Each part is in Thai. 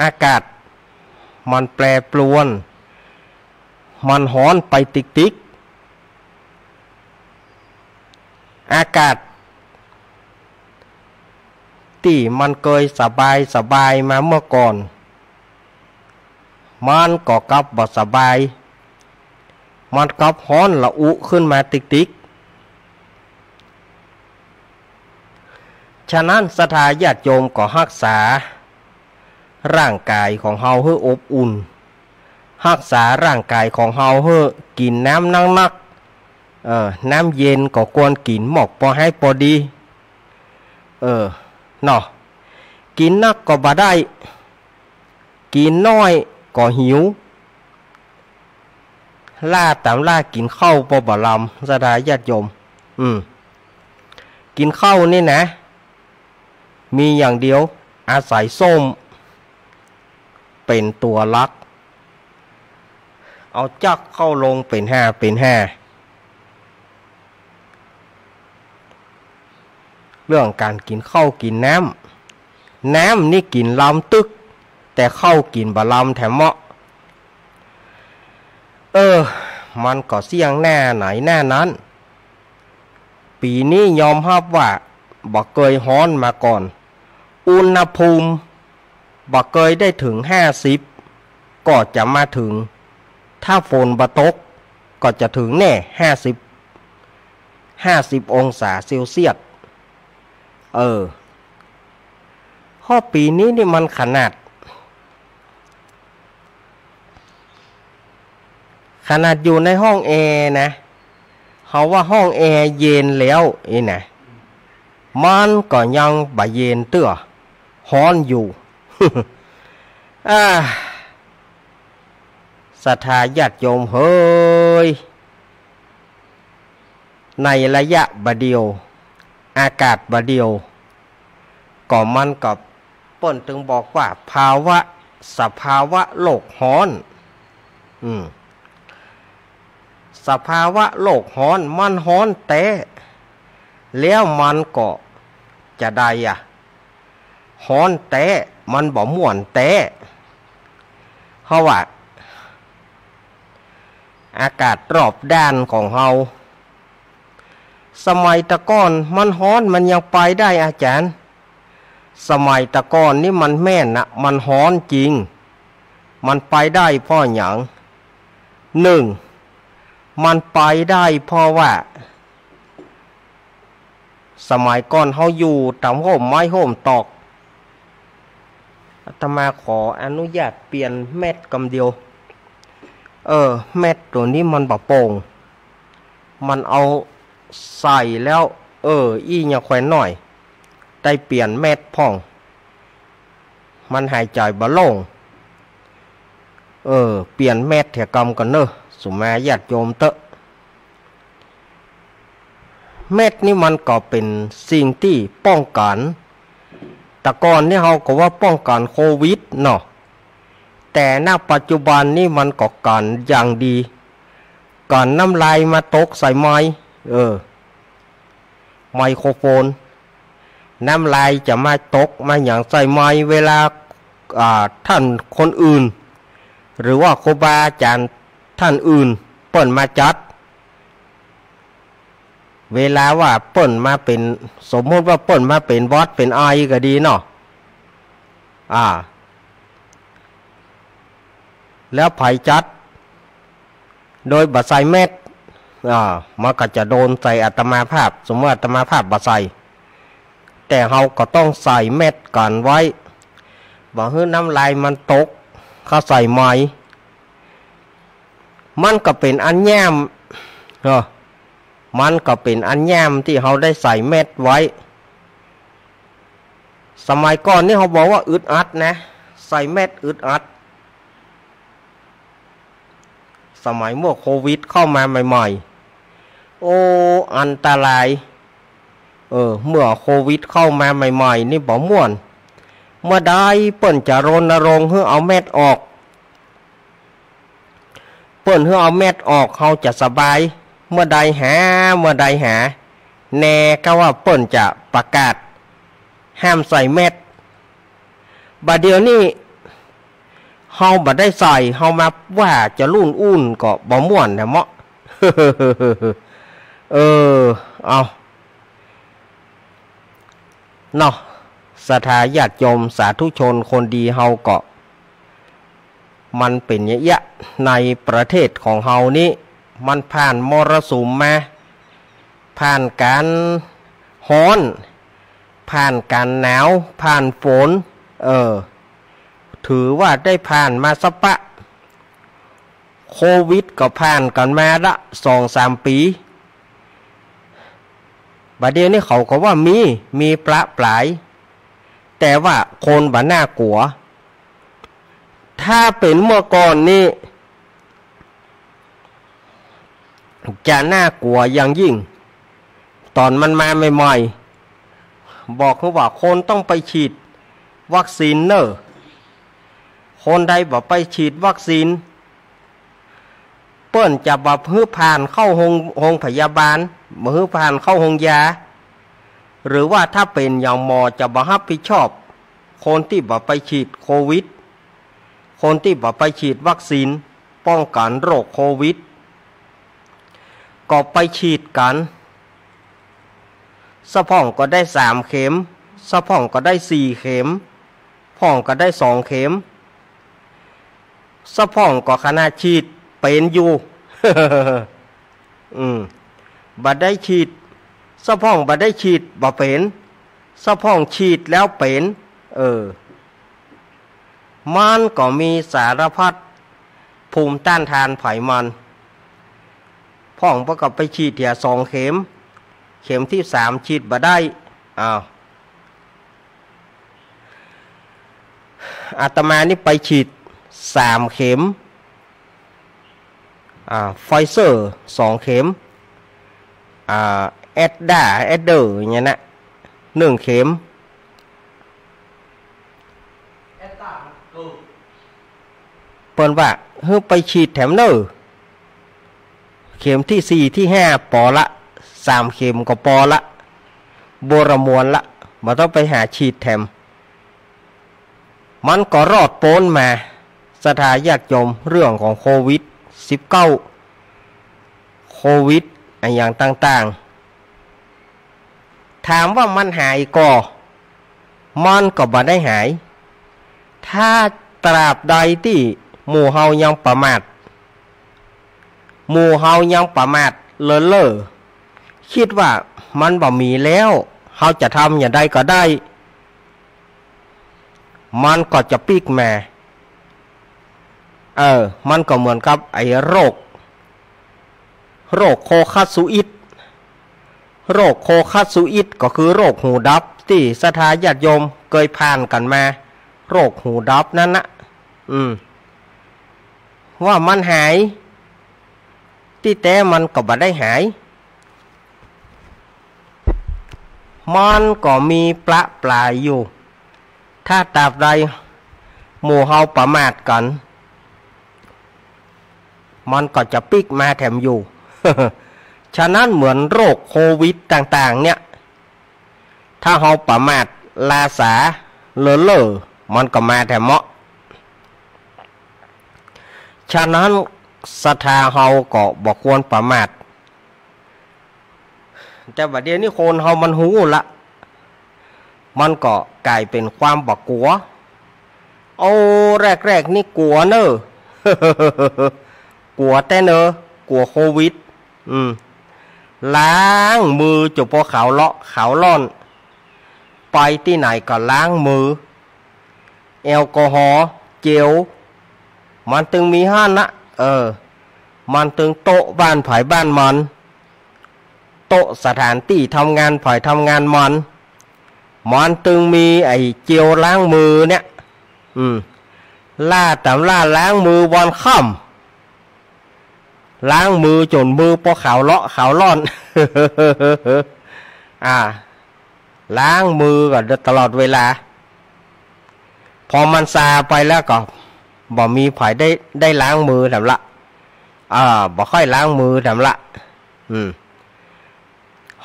อากาศมันแปรปรวนมันห้อนไปติ๊กๆอากาศที่มันเคยสบายมาเมื่อก่อนมันก็กลับบ่สบายมันกลับห้อนละอุขึ้นมาติ๊กๆฉะนั้นศรัทธาญาติโยมก็รักษาร่างกายของเฮาให้อบอุ่นรักษาร่างกายของเฮาให้กินน้ำนักๆน้ำเย็นก็ควรกินหมอกพอให้พอดีเนาะกินนักก็บ่ได้กินน้อยก็หิวล่าตามล่ากินข้าวพอบ่ลำศรัทธาญาติโยมกินข้าวนี่นะมีอย่างเดียวอาศัยส้มเป็นตัวลักเอาจักเข้าลงเป็นห้าเรื่องการกินข้าวกินน้ำนี่กินลำตึกแต่ข้าวกินบะลำแถมเหมาะมันก็เสี่ยงแน่ไหนแน่นั้นปีนี้ยอมรับว่าบ่เคยฮ้อนมาก่อนอุณหภูมิบ่เคยได้ถึง50ก็จะมาถึงถ้าฝนบ่ตกก็จะถึงแน่50องศาเซลเซียสข้อปีนี้นี่มันขนาดอยู่ในห้องแอร์นะเขาว่าห้องแอร์เย็นแล้วอีนะมันก็ยังบ่เย็นเตื้อฮ้อนอยู่ ศรัทธาญาติโยมเฮ้ยในระยะบะเดียวอากาศบะเดียวก็มันกับป่นถึงบอกว่าสภาวะโลกฮ้อนสภาวะโลกฮ้อนมันฮ้อนแต่แล้วมันก็จะได้ฮ้อนแต่มันบ่ม่วนแต่เพราะว่าอากาศรอบด้านของเฮาสมัยตะก้อนมันฮ้อนมันยังไปได้อาจารย์สมัยตะก้อนนี่มันแม่นนะมันฮ้อนจริงมันไปได้เพราะหยัง1มันไปได้เพราะว่าสมัยก่อนเฮาอยู่ตามห่มไม้ห่มตอกอาตมาขออนุญาตเปลี่ยนเม็ดกำเดียวเม็ดตัวนี้มันบ่โป่งมันเอาใส่แล้วอีหยังแขวนหน่อยได้เปลี่ยนเม็ดพ่องมันหายใจบ่ลงเปลี่ยนเม็ดเถอะกรรมกันเนอะสุมาญาติโยมเตอะเม็ดนี่มันก็เป็นสิ่งที่ป้องกันแต่ก่อนนี่เขาก็ว่าป้องกันโควิดเนาะแต่ณปัจจุบันนี่มันก็กันอย่างดีกันน้ำลายมาตกใส่ไม้ไมโครโฟนน้ำลายจะมาตกมาอย่างใส่ไม้เวลาท่านคนอื่นหรือว่าครูบาอาจารย์ท่านอื่นเปิ่นมาจัดเวลาว่าเปิ่นมาเป็นสมมติว่าเปิ่นมาเป็นวัดเป็นไอก็ดีเนาะแล้วไผ่จัดโดยบัดใส่เม็ดมันก็จะโดนใส่อาตมาภาพสมมติอาตมาภาพบัดใส่แต่เราก็ต้องใส่เม็ดกันไว้บ่ให้น้ำลายมันตกเขาใส่ไม้มันก็เป็นอันแย้มมันก็เป็นอันแย้มที่เขาได้ใส่เม็ดไว้สมัยก่อนนี่เขาบอกว่าอึดอัดนะใส่เม็ดอึดอัดสมัยเมื่อโควิดเข้ามาใหม่ๆโอ้อันตรายเมื่อโควิดเข้ามาใหม่ๆนี่บ่ม่วนเมื่อใดเปิ้นจะรณรงค์เพื่อเอาเม็ดออกเปิ้นเพื่อเอาเม็ดออกเขาจะสบายเมื่อใดหาแน่ก็ว่าเปิ้นจะประกาศห้ามใส่เม็ดบัดเดี๋ยวนี้ เฮาบ่ได้ใส่เฮามาว่าจะรุ่นอุ่นก็บ่ม่วนนะเมาะเอาเนาะศรัทธาญาติโยมสาธุชนคนดีเฮาก็มันเป็นเยอะในประเทศของเฮานี้มันผ่านมรสุมมาผ่านการฮ้อนผ่านการหนาวผ่านฝนถือว่าได้ผ่านมาสักปะโควิดก็ผ่านกันมาละ2-3 ปีบัดเดี๋ยวนี้เขาก็ว่ามีประปรายแต่ว่าคนบ่น่ากลัวถ้าเป็นเมื่อก่อนนี่จะน่ากลัวอย่างยิ่งตอนมันมาใหม่ๆบอกว่าคนต้องไปฉีดวัคซีนเนอะคนใดบอกไปฉีดวัคซีนเปิ้นจะบอกฮือผ่านเข้าโรงพยาบาลบ่ฮือผ่านเข้าโรงยาหรือว่าถ้าเป็นอย่างหมอจะบ่รับผิดชอบคนที่บอกไปฉีดโควิดคนที่บอกไปฉีดวัคซีนป้องกันโรคโควิดก็ไปฉีดกันสะพ่องก็ได้3 เข็มสะพ่องก็ได้4 เข็มพ่องก็ได้2 เข็มสะพ่องก็ขนาดฉีดเป็นอยู่ บัดได้ฉีดสะพ่องบัดได้ฉีดบ่เป็นสะพ่องฉีดแล้วเป็นมันก็มีสารพัดภูมิต้านทานไขมันพ่องประกอบไปฉีดเถี่ย2 เข็มเข็มที่3ฉีดบ่ได้อาตมานี่ไปฉีด3 เข็มไฟเซอร์2 เข็มแอดด้าแอดเดอร์อย่างเงี้ยนะ1 เข็มเปิ้นว่าเฮ้ยไปฉีดแถมเนอเข็มที่4 ที่ 5ปอละ3 เข็มก็ปอละบรมวลละมาต้องไปหาฉีดแถมมันก็รอดโป้นมาสถานยากจมเรื่องของโควิด19โควิดอย่างต่างๆถามว่ามันหายก่อมันก็บ่ได้หายถ้าตราบใดที่หมู่เฮายังประมาทเลอะเลอะคิดว่ามันบ่มีแล้วเฮาจะทำอย่างใดก็ได้มันก็จะปีกแม่มันก็เหมือนกับไอ้โรคโคคาซูอิดก็คือโรคหูดับที่ศรัทธาญาติโยมเคยผ่านกันมาโรคหูดับนั่นนะว่ามันหายที่แต่มันก็บ่ได้หายมันก็มีประปรายอยู่ถ้าตราบใดหมู่เฮาประมาทกันมันก็จะปิกมาแถมอยู่ ฉะนั้นเหมือนโรคโควิดต่างๆเนี่ยถ้าเฮาประมาทลาสาเลอะเลอมันก็มาแถมเมาะฉะนั้นศรัทธาเฮาก็บ่ควรประมาทแต่บัดเดี๋ยวนี้คนเฮามันหูละมันก็กลายเป็นความบ่กลัวแรกนี่กลัวเนอะ กลัวแต่เนอะกลัวโควิดล้างมือจุพอขาวเลาะขาวล่อนไปที่ไหนก็ล้างมือแอลกอฮอล์เจลมันตึงมีห้านนะมันตึงโต๊ะบ้านผ่ายบ้านมันโต๊ะสถานที่ทำงานผ่ายทำงานมันตึงมีไอ้เจลล้างมือเนี่ยล่าล้างมือวันค่ำล้างมือจนมือพอขาวเลาะขาวล่อน ล้างมือก็ตลอดเวลาพอมันซาไปแล้วก็บ่มีไผได้ล้างมือทำละบ่ค่อยล้างมือทำละ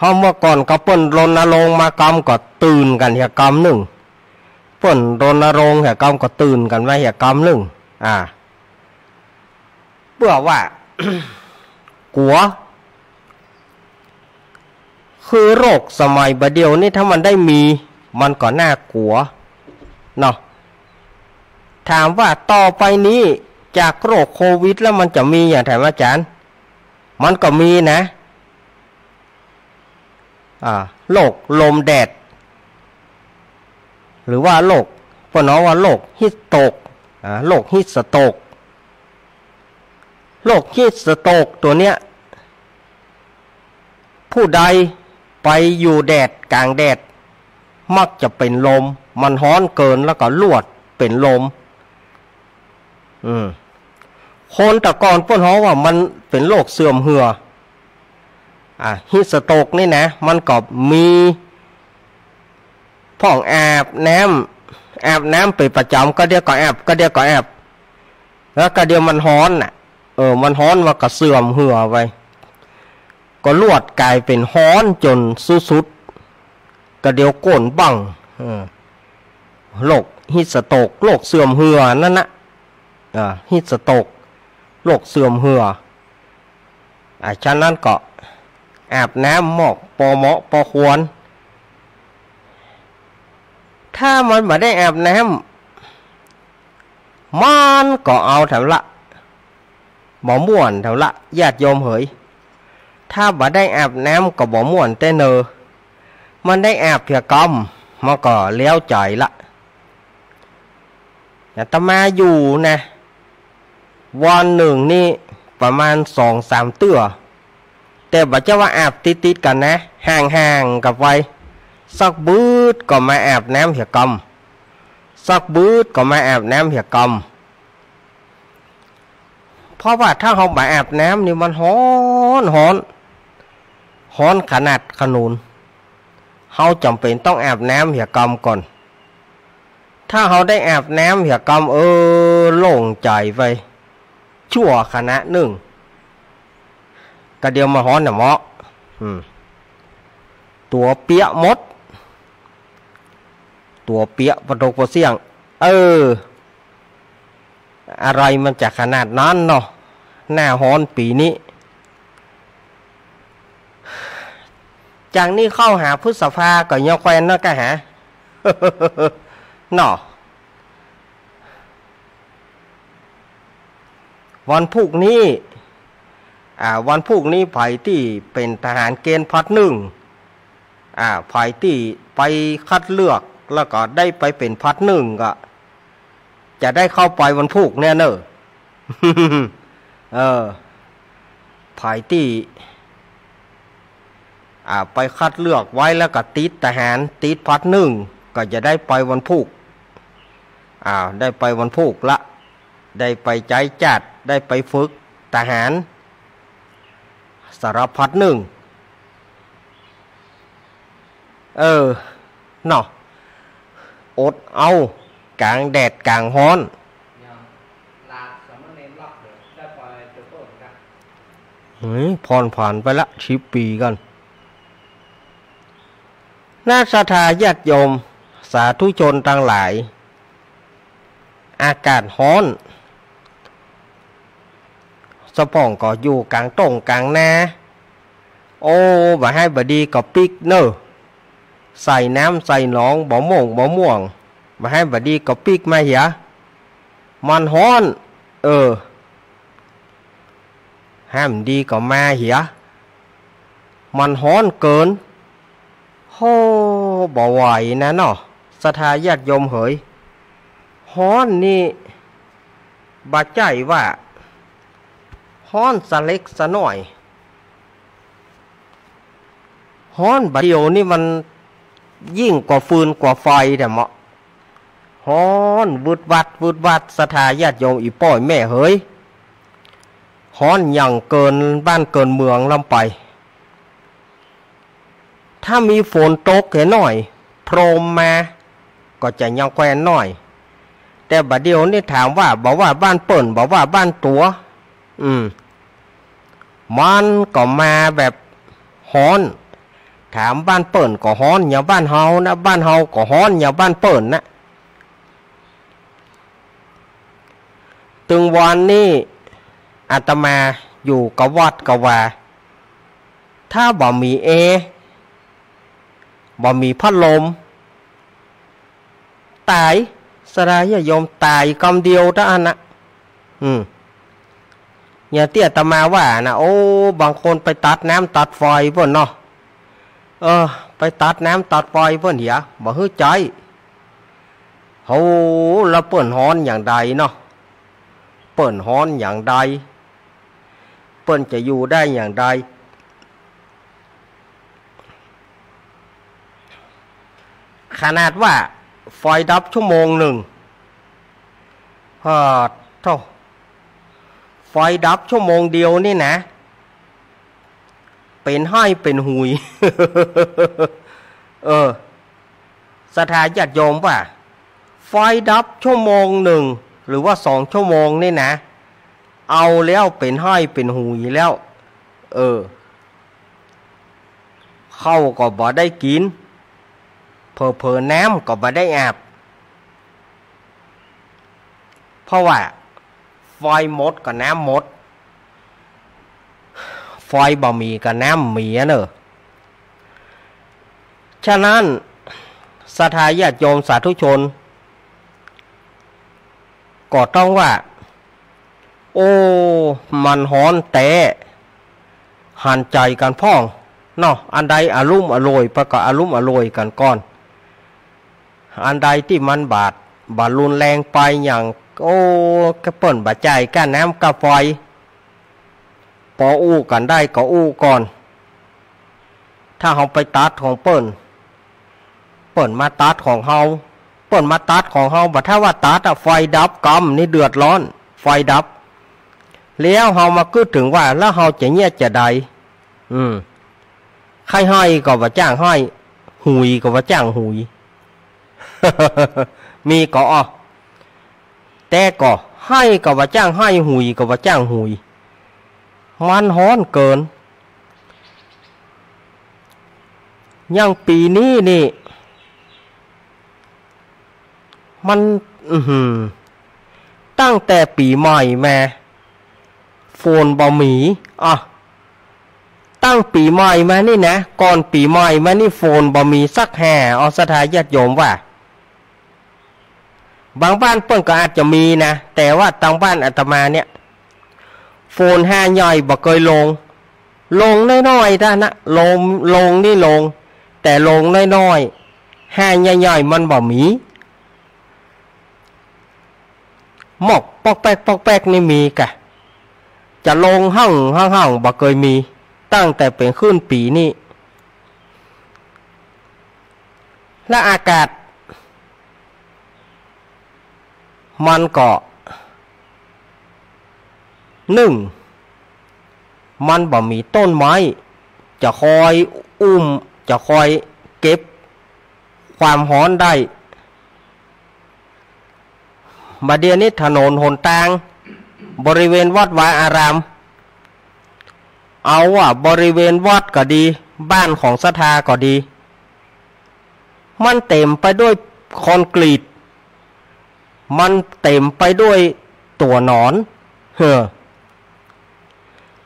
ห้องเมื่อก่อนก็เปิ้นรณรงค์มากรรมก็ตื่นกันเหตุกรรมหนึ่งเปิ้นรณรงค์เหตุกรรมก็ตื่นกันไว้เหตุกรรมหนึ่ง เพื่อว่า กลัวคือโรคสมัยบัดเดียวนี่ถ้ามันได้มีมันก็น่ากลัวเนาะถามว่าต่อไปนี้จากโรคโควิดแล้วมันจะมีอย่างไรอาจารย์มันก็มีนะโรคลมแดดหรือว่าโรคพวกน้องว่าโรคฮิสโตกโรคฮิสโตกโรคฮิสโตกตัวเนี้ยผู้ใดไปอยู่แดดกลางแดดมักจะเป็นลมมันฮ้อนเกินแล้วก็ลวดเป็นลมคนตะกอนพวกน้องว่ามันเป็นโรคเสื่อมเหือฮิสโตกนี่นะมันก็มีพ่องอาบน้ำไปประจำก็เดียวก็แอบแล้วก็เดียวมันฮ้อนน่ะมันฮ้อนว่ากระเสื่อมเหือไปก็ลวดกลายเป็นฮ้อนจนสุดๆก็เดียวโกนบังโรคฮิสโตกโรคเสื่อมเหือนั่นนะฮิสโตกโรคเสื่อมเหือฉะนั้นก็อาบน้ำหมอกปอเหมาะปอควรถ้ามันมาได้อาบน้ำมันก็เอาแถวละบ่ม่วนแถวละญาติโยมเหยถ้ามาได้อาบน้ำก็บ่ม่วนแต่เนอมันได้อาบเพียกรรมมันก็เลี้ยวใจละอาตมาอยู่นะวันหนึ่งนี่ประมาณ2-3เตื้อแต่บ่เจ้าว่าอาบติดๆกันนะห่างๆกับไว้สักบืดก็มาอาบน้ำเหี่ยกรรมสักบืดก็มาอาบน้ำเหี่ยกรรมเพราะว่าถ้าเขามาอาบน้ำนี่มันฮ้อนขนาดขนุนเขาจำเป็นต้องอาบน้ำเหี่ยกรรมก่อนถ้าเขาได้อาบน้ำเหี่ยกรรมโล่งใจไปชั่วขณะหนึ่งกระเดียวมาฮ้อนน่ะเหมาะตัวเปียมดตัวเปียประดกประเสียงอะไรมันจะขนาดนั้นเนาะหน้าฮ้อนปีนี้จากนี้เข้าหาพฤษภาก็ยอแควนเนาะกะหาเนาะวันพุกนี้วันพุกนี้ไผ่ที่เป็นทหารเกณฑ์พัดหนึ่งไผ่ที่ไปคัดเลือกแล้วก็ได้ไปเป็นพัดหนึ่งก็จะได้เข้าไปวันพุกเนี่ยเนอะ ไผ่ที่ไปคัดเลือกไว้แล้วก็ติดทหารติดพัดหนึ่งก็จะได้ไปวันพุกได้ไปวันพุกละได้ไปใจจัดได้ไปฝึกทหารสารพัดหนึ่งเนาะอดเอากลางแดดกลางฮ้อนผ่อนผ่านไปละชิปปีกันน่าศรัทธาญาติโยมสาธุชนทั้งหลายอากาศฮ้อนสปองก็อยู่กลางตรงกลางนาบ่ให้บ่ดีก็ปิกเนอใส่น้ำใส่หนองบ่ม่วงบ่ให้บ่ดีก็ปิกมาเหียมันฮ้อนห้ามดีก็มาเหียมันฮ้อนเกินโหบ่ไหวนะเนาะศรัทธาญาติโยมเหยฮ้อนนี่บ่ใจว่าฮ้อนสะเล็กสะน้อยฮ้อนบัดเดียวนี่มันยิ่งกว่าฟืนกว่าไฟแต่เหมาะฮ้อนวืดวัดศรัทธาญาติโยมอีป่อยแม่เฮ้ยฮ้อนอย่างเกินบ้านเกินเมืองลำไปถ้ามีฝนตกแค่หน่อยพรมมาก็จะยังแควนหน่อยแต่บัดเดียวนี่ถามว่าบอกว่าบ้านเปิ่นบอกว่าบ้านตัวมันก็มาแบบฮ้อนถามบ้านเปิ่นก็ฮ้อนอย่าบ้านเฮานะบ้านเฮาก็ฮ้อนอย่าบ้านเปิ่นนะ ตึงวันนี่อาตมาอยู่กับวัดกับว่าถ้าบ่มีแอร์บ่มีพัดลมตายสลายโยมตายกำเดียวท่านนะอย่าเตี้ยอาตมาว่านะโอ้บางคนไปตัดน้ำตัดไฟเพื่อนเนาะไปตัดน้ำตัดไฟเพื่อนเหี้ยบ่ฮึใจโอ้แล้วเปิ่นฮ้อนอย่างใดเนาะเปิ่นฮ้อนอย่างใดเปิ่นจะอยู่ได้อย่างใดขนาดว่าไฟดับชั่วโมงหนึ่งเท่าไฟดับชั่วโมงเดียวนี่นะเป็นห้อยเป็นหุยศรัทธาญาติโยมว่าไฟดับชั่วโมงหนึ่งหรือว่า2 ชั่วโมงนี่นะเอาแล้วเป็นห้อยเป็นหุยแล้วเข้าก็บ่ได้กินเผลอๆน้ำก็บ่ได้อาบเพราะว่าไฟหมดกับน้ำหมดไฟบ่มีกับน้ำมีเนอะฉะนั้นศรัทธาญาติโยมสาธุชนก็ต้องว่าโอ้มันฮ้อนแต่หันใจกันพ่องเนาะอันใดอารมณ์อร่อยประกอบอารมณ์อร่อยกันก่อนอันใดที่มันบาดรุนแรงไปอย่างโอ้กระเปิ่นบาดใจก้าน้ำกระไฟพออู้กันได้ก็อู้ก่อนถ้าเขาไปตัดของเปิ่นมาตัดของเขาเปิ่นมาตัดของเขาบัดถ้าว่าตัดไฟดับกำนี่เดือดร้อนไฟดับแล้วเขามาคิดถึงว่าแล้วเขาจะเงียบจะใดใครห้อยก็ว่าจ้างห้อยหุยก็ว่าจ้างหุย มีก็อ๋อแต่ก็ห้อยก็ว่าจ้างห้อยหุยก็ว่าจ้างหุยมันฮ้อนเกินยังปีนี้นี่มันตั้งแต่ปีใหม่แม่ฝนบ่มีอ่ะตั้งปีใหม่มานี่นะก่อนปีใหม่มานี่ฝนบ่มีสักแห่อศรัทธาญาติโยมว่าบางบ้านเพิ่นก็อาจจะมีนะแต่ว่าทางบ้านอาตมาเนี่ยฝนห้าย่อยบ่เคยลงน้อยๆท่านนะลงนี่ลงแต่ลงน้อยๆห้าย่อยๆมันบ่มีหมอกปอกแป๊กนี่มีกะจะลงห้องบ่เคยมีตั้งแต่เป็นขึ้นปีนี้และอากาศมันก็1มันบ่มีต้นไม้จะคอยอุ้มจะคอยเก็บความร้อนได้บัดเดี๋ยวนี้ถนนหนทางบริเวณวัดวาอารามเอาว่าบริเวณวัดก็ดีบ้านของศรัทธาก็ดีมันเต็มไปด้วยคอนกรีตมันเต็มไปด้วยตัวหนอน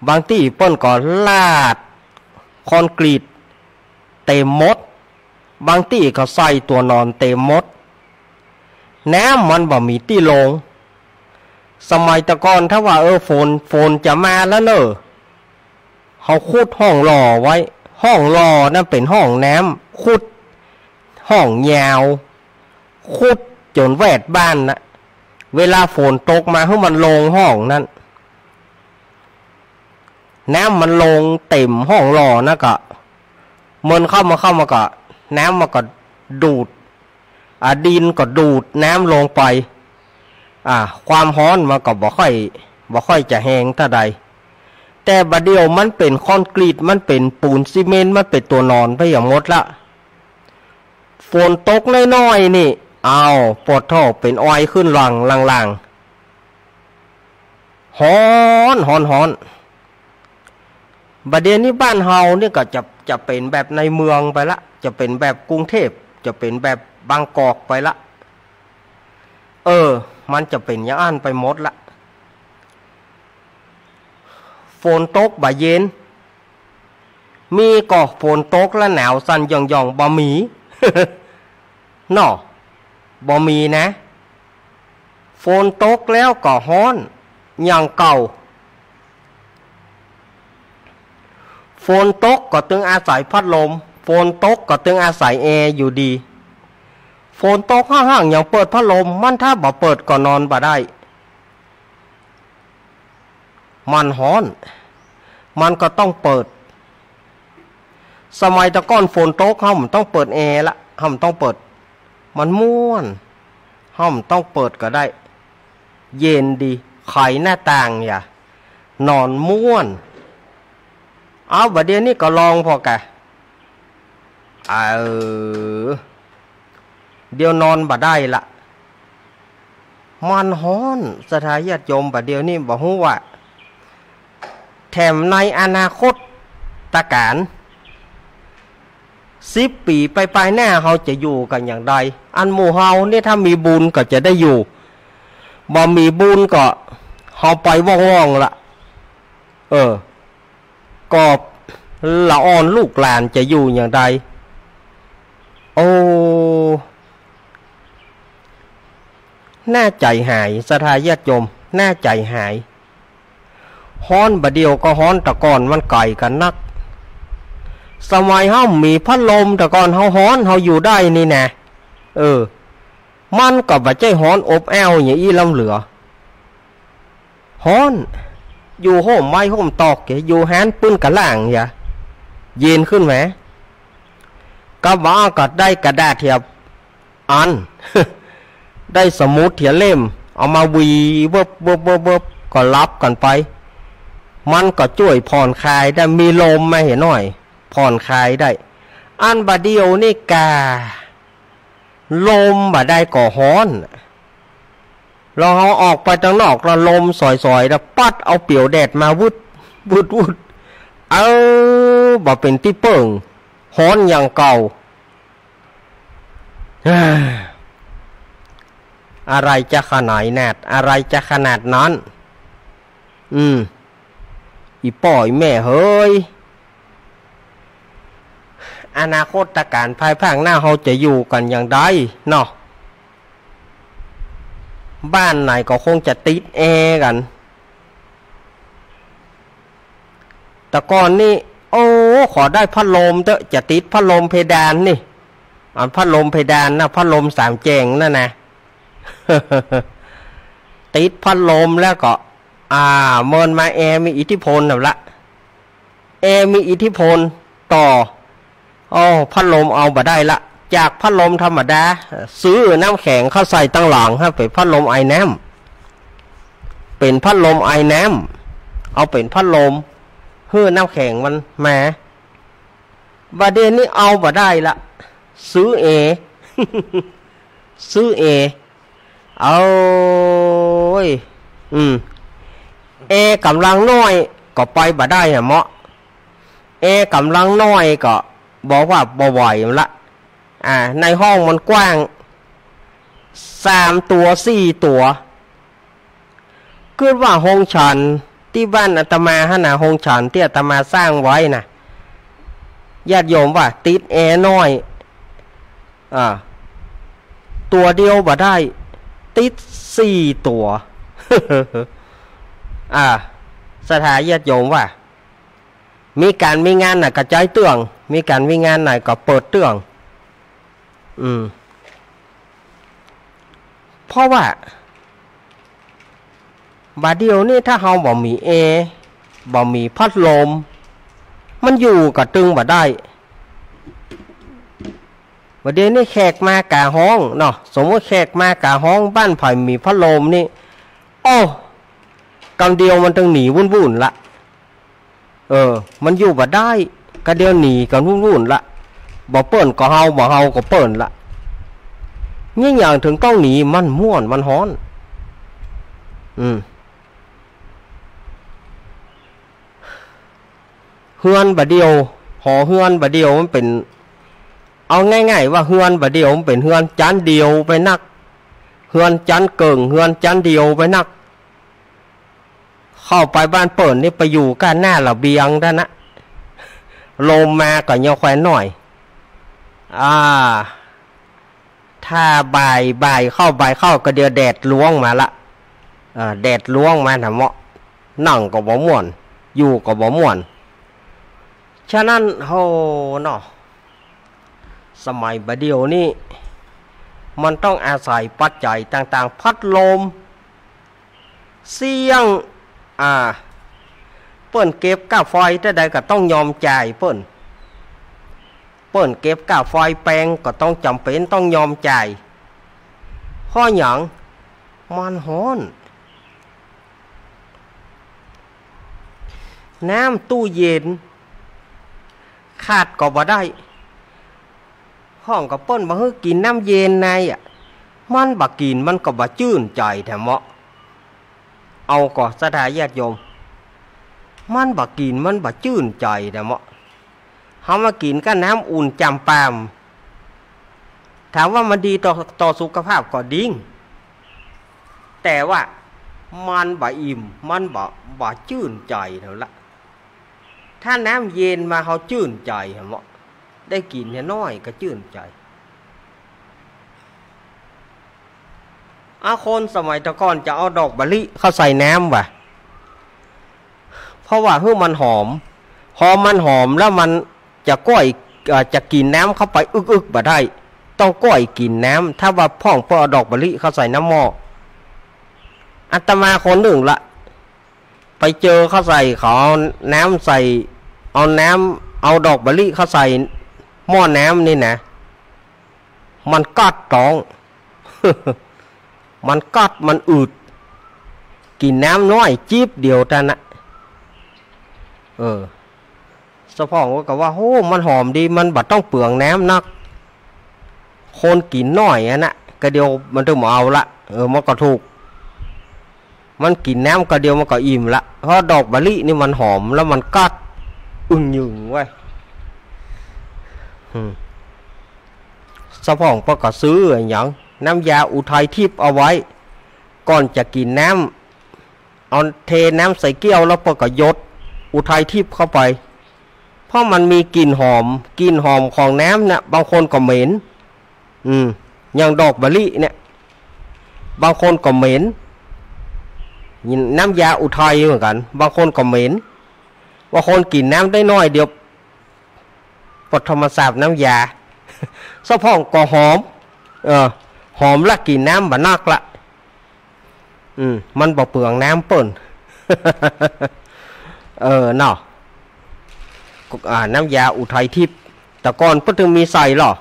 บางที่เปิ้นก็ลาดคอนกรีตเต็มหมดบางที่ก็ใส่ตัวหนอนเต็มหมดน้ำมันบ่มีที่ลงสมัยตะก่อนถ้าว่าฝนจะมาแล้วเนอะเขาขุดห้องรอไว้ห้องรอนั่นเป็นห้องน้ำขุดห้องยาวขุดจนแวดบ้านนะเวลาฝนตกมาให้มันลงห้องนั้นน้ำมันลงเต็มห้องรอนะกะมันเข้ามากะน้ำมันก็ดูดดินก็ดูดน้ำลงไปความร้อนมันก็บ่ค่อยจะแห้งเท่าใดแต่บัดเดียวมันเป็นคอนกรีตมันเป็นปูนซีเมนต์มันเป็นตัวนอนไปอย่างหมดละฝนตกน้อยๆนี่เอาปวดท้อเป็นอ้อยขึ้นหลังฮ้อนบัดเดียวนี้บ้านเฮานี่ก็จะเป็นแบบในเมืองไปละจะเป็นแบบกรุงเทพจะเป็นแบบบางกอกไปละมันจะเป็นอย่างอันไปหมดละ ฝนตกบ่ายเย็นมีก็ฝนตกและหนาวสั่นย่องๆบ่มี เนาะบ่มีนะฝนตกแล้วก็ฮ้อนอย่างเก่าฝนตกก็ต้องอาศัยพัดลมฝนตกก็ต้องอาศัยแอร์อยู่ดีฝนตกห้างๆอย่างเปิดพัดลมมันถ้าบ่เปิดก็นอนบ่ได้มันฮ้อนมันก็ต้องเปิดสมัยตะก้อนฝนตกห่มต้องเปิดแอร์ละห่มต้องเปิดมันม่วนห่มต้องเปิดก็ได้เย็นดีไขหน้าต่างอย่านอนม่วนเอาบัดเดี๋ยวนี้ก็ลองพอกะเดี๋ยวนอนบ่ได้ละมันฮ้อนสถาญาติโยมบัดเดี๋ยวนี้บ่ฮู้ว่าแถมในอนาคตตะการ10 ปีไปๆแน่เขาจะอยู่กันอย่างใดอันหมู่เฮานี่ถ้ามีบุญก็จะได้อยู่บ่มีบุญก็เฮาไปว่องๆละก็ละอ่อนลูกหลานจะอยู่อย่างใดโอ้น่าใจหายศรัทธาญาติโยมน่าใจหายฮ้อนบะเดียวก็ฮ้อนตะก่อนมันไก่กันนักสมัยเฮามีพัดลมแต่ก่อนเฮาฮ้อนเฮาอยู่ได้นี่แน่มันก็บ่ใจฮ้อนอบแอวอย่างอีลำเหลือฮ้อนอยู่ห่มไม้ห่มตอกอยู่แฮนปื้นกะล่างอย่าเย็นขึ้นแหมก็ว่าก็ได้กระดาษเทียบอัน ได้สมุดเทียบเล่มเอามาวีเวิบเวิบเวิบเวิบก็รับกันไปมันก็ช่วยผ่อนคลายได้มีลมมาเห็นหน่อยผ่อนคลายได้อันบัดเดียวนี่กาลมบ่ได้ก่อฮ้อนเราเอาออกไปทางนอกเราลมสอยๆแล้วปัดเอาเปี่ยวแดดมาวุดวุดวุดเอาบ่เป็นที่เปิ่งฮ้อนอย่างเก่าอะไรจะขนาดนั้นอะไรจะขนาดนั้นอีป่อยแม่เฮ้ยอนาคตการภายภาคหน้าเขาจะอยู่กันอย่างไรเนาะบ้านไหนก็คงจะติดแอร์กันแต่ก่อนนี่โอ้ขอได้พัดลมเถอะจะติดพัดลมเพดานนี่อันพัดลมเพดานนะพัดลมสามแจงนั่นนะ ติดพัดลมแล้วก็เมินมาแอร์มีอิทธิพลน่ะละแอร์มีอิทธิพลต่อพัดลมเอาบ่ได้ละจากพัดลมธรรมดาซื้อน้ำแข็งเข้าใส่ตั้งหลังฮะเป็นพัดลมไอน้ำเป็นพัดลมไอน้ำเอาเป็นพัดลมเพื่อน้ำแข็งมันแหมประเด็นนี้เอาบ่ได้ละซื้อเอ ซื้อเอเอาเอกำลังน้อยก็ไปบ่ได้ฮะเมาะเอกำลังน้อยก็บอกว่าบ่ไหวละในห้องมันกว้าง3 ตัว 4 ตัวคือว่าห้องฉันที่บ้านอาตมาฮะนะห้องฉันที่อาตมาสร้างไว้นะญาติโยมว่าติดแอร์น้อยตัวเดียวบ่ได้ติด4 ตัว สถาญาติโยมว่ามีการมีงานน่ะกระจายเตืองมีการมีงานไหนก็เปิดเตืองเพราะว่าบาเดียวนี่ถ้าเฮาบ่มีแอร์บ่มีพัดลมมันอยู่กับตึงบ่ได้บาเดียวนี่แขกมากะห้องเนาะสมมติแขกมากะห้องบ้านไผ่มีพัดลมนี่กำเดียวมันตึงหนีวุ่นๆละมันอยู่บ่ได้ก็เดี๋ยวหนีกันวุ่นๆละบ่เปิ่นก็เฮาบ่เฮาก็เปิ่นละนี่อย่างถึงต้องหนีมันม่วนมันฮ้อนเฮือนบ่เดียวหอเฮือนบ่เดียวมันเป็นเอาง่ายๆว่าเฮือนบ่เดียวมันเป็นเฮือนชั้นเดียวไปนักเฮือนชั้นเกิงเฮือนชั้นเดียวไปนักข เข้าไปบ้านเปิดนี่ไปอยู่ก้านหน้าระเบียงด้านนะลมมาก็เงาแขวนหน่อยถ้าบ่ายเข้าก็เดี๋ยวแดดล้วงมาละแดดล้วงมาถามเหมาะนั่งก็บ่ม่วนอยู่ก็บ่ม่วนฉะนั้นโหเนาะสมัยบัดเดี๋ยวนี้มันต้องอาศัยปัจจัยต่างๆพัดลมเสียงเปิ้นเก็บก้าไฟได้ใดก็ต้องยอมจ่ายเปิ้นเก็บก้าไฟแปลงก็ต้องจำเป็นต้องยอมจ่ายข้อหยังมันฮ้อนน้ำตู้เย็นขาดก็บ่ได้ห้องก็เปิ้นบ่ฮื้อกินน้ำเย็นในมันบ่กินมันก็บ่ชื่นใจแท้เหมาะเอาก็ศรัทธาญาติโยมมันบ่กินมันบ่ชื่นใจแท้เหมาะเฮามากินกับน้ำอุ่นจำปามถามว่ามันดีต่อสุขภาพก็ดีแต่ว่ามันบ่อิ่มมันบ่ชื่นใจเท่าละถ้าน้ำเย็นมาเขาชื่นใจแท้เหมาะได้กินน้อยก็ชื่นใจคนสมัยตะก่อนจะเอาดอกมะลิเข้าใส่น้ำว่ะเพราะว่าเพื่อมันหอมพอมันหอมแล้วมันจะก้อยจะกินน้ำเข้าไปอึกบ่ได้ต้องก้อยกินน้ำถ้าว่าพ่องพอเอาดอกมะลิเข้าใส่น้ำหม้ออาตมาคนหนึ่งละไปเจอเข้าใส่เขาน้ำใส่เอาน้ำเอาดอกมะลิเข้าใส่หม้อน้ำนี่นะมันกัดท้อง มันกัดมันอืดกินน้ำน้อยจีบเดียวแต่นะสะพองก็ว่าโอ้มันหอมดีมันบัดต้องเปลืองน้ำนักคนกินน้อยอะนะก็เดียวมันถึงเอาละมันก็ถูกมันกินน้ำก็เดียวมันก็อิ่มละเพราะดอกมะลินี่มันหอมแล้วมันกัดอึ้งยึงไว้สะพองก็ซื้ออย่างน้ำยาอุทัยทิพย์เอาไว้ก่อนจะกินน้ำเอาเทน้ำใส่เกี้ยวแล้วก็ยดอุทัยทิพย์เข้าไปเพราะมันมีกลิ่นหอมของน้ำเนี่ยบางคนก็เหม็นอย่างดอกมะลิเนี่ยบางคนก็เหม็นน้ำยาอุทัยเหมือนกันบางคนก็เหม็นบางคนกินน้ำได้น้อยเดียวปฐมสาบน้ำยาสะพองก็หอมหอมละกินน้ำบ่นักละมันบ่เปลืองน้ำเปิ้น เนาะน้ำยาอุทัยทิพย์แต่ก่อนเพิ่นถึงมีใส่หรอ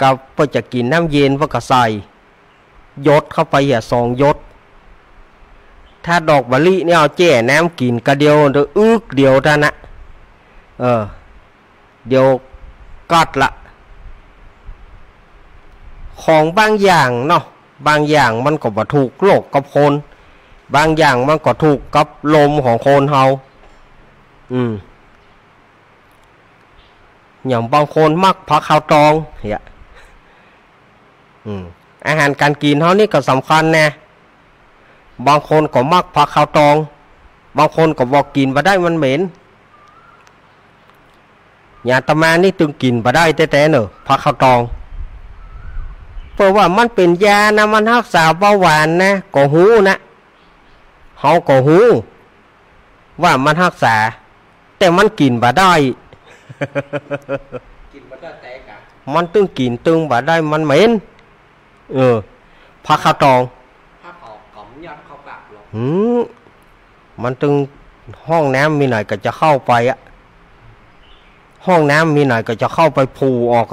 กับเพิ่นจะกินน้ำเย็นเพิ่นก็ใส่ยดเข้าไปสองยดถ้าดอกมะลิเนี่ยเอาแจ่น้ำกินกระเดียวอึกเดียวท่านะเดียวกัดละของบางอย่างเนาะบางอย่างมันก็บ่ถูกโลกกับคนบางอย่างมันก็ถูกกับลมของคนเฮาอย่างบางคนมักผักข้าวตองเนี่ยอาหารการกินเฮานี่ก็สำคัญแน่บางคนก็มักผักข้าวตองบางคนก็บ่กินบ่ได้มันเหม็นญาติมานี่ถึงกินบ่ได้แต่เนอะผักข้าวตองเพราะว่ามันเป็นยานะมันรักษาเบาหวานนะก็หูนะเฮาก็หูว่ามันรักษาแต่มันกินบ่ได้ กินบ่ได้แต่กะมันตึงกินตึงบ่ได้มันเหม็นผักข้าวตองผักออกก็ยัดเข้าปากหรอมันตึงห้องน้ำมีหน่อยก็จะเข้าไปห้องน้ำมีหน่อยก็จะเข้าไปผูออก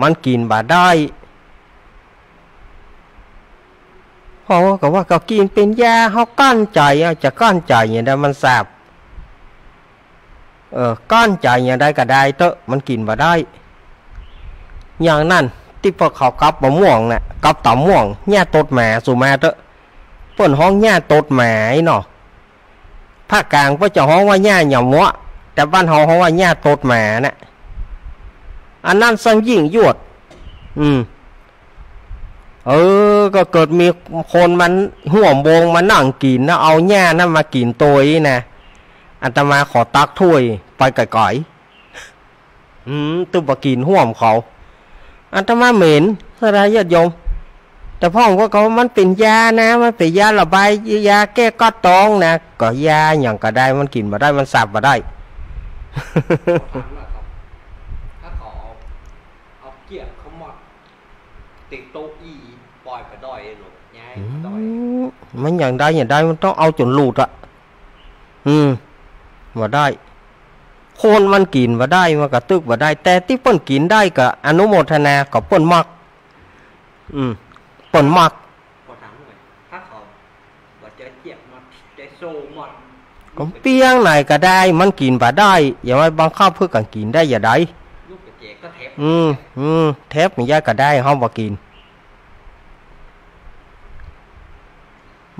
มันกินบ่ได้เพราะว่าก็กินเป็นยาเขากั้นใจจะกั้นใจอย่างใดมันแสบกั้นใจอย่างใดก็ได้เตอะมันกินบ่ได้อย่างนั้นที่พวกเขากับบ่ม่วงน่ะกับต่อม่วงหญ้าตดหมาสู่มาเตอะเปิ้นห้องหญ้าตดหมาเนาะภาคกลางเพิ่นจะฮ้องว่าหญ้าหย่อมวะแต่บ้านเฮาฮ้องว่าหญ้าตดหมาน่ะอันนั้นซ้ำยิ่งยวด ก็เกิดมีคนมันห่วงวงมันนั่งกินนะเอาแง่นั่นมากินตัวนี่นะอาตมาขอตักถ้วยไปไก่ๆตุบกินห่วมเขาอาตมาเหม็นอะไรยอดยมแต่พ่อผมก็เขามันเป็นยานะมันเป็นยาระบายยาแก้ก้อนตองนะก็ยาอย่างก็ได้มันกินมาได้มันสับมาได้ถ้าขอเอาเกี่ยงเขาหมดติดโต๊ะอีปล่อยไปด้อยหลุดย้ายด้อยมันอย่างได้มันต้องเอาจนหลุดอะมาได้โคนมันกินมาได้มันกระตึกมาได้แต่ที่เปิ้นกินได้กับอนุโมทนากับเปิ้นมักเปิ้นมักขอถามหน่อยถ้าเขาว่าจะเจียบมักจะโซมักก็เปียงไหนก็ได้มันกินมาได้อย่าไว้บังคับเพื่อการกินได้อย่าได้ลูกกระเจี๊ยบก็เทปเทปมันย่าก็ได้ห้องมากิน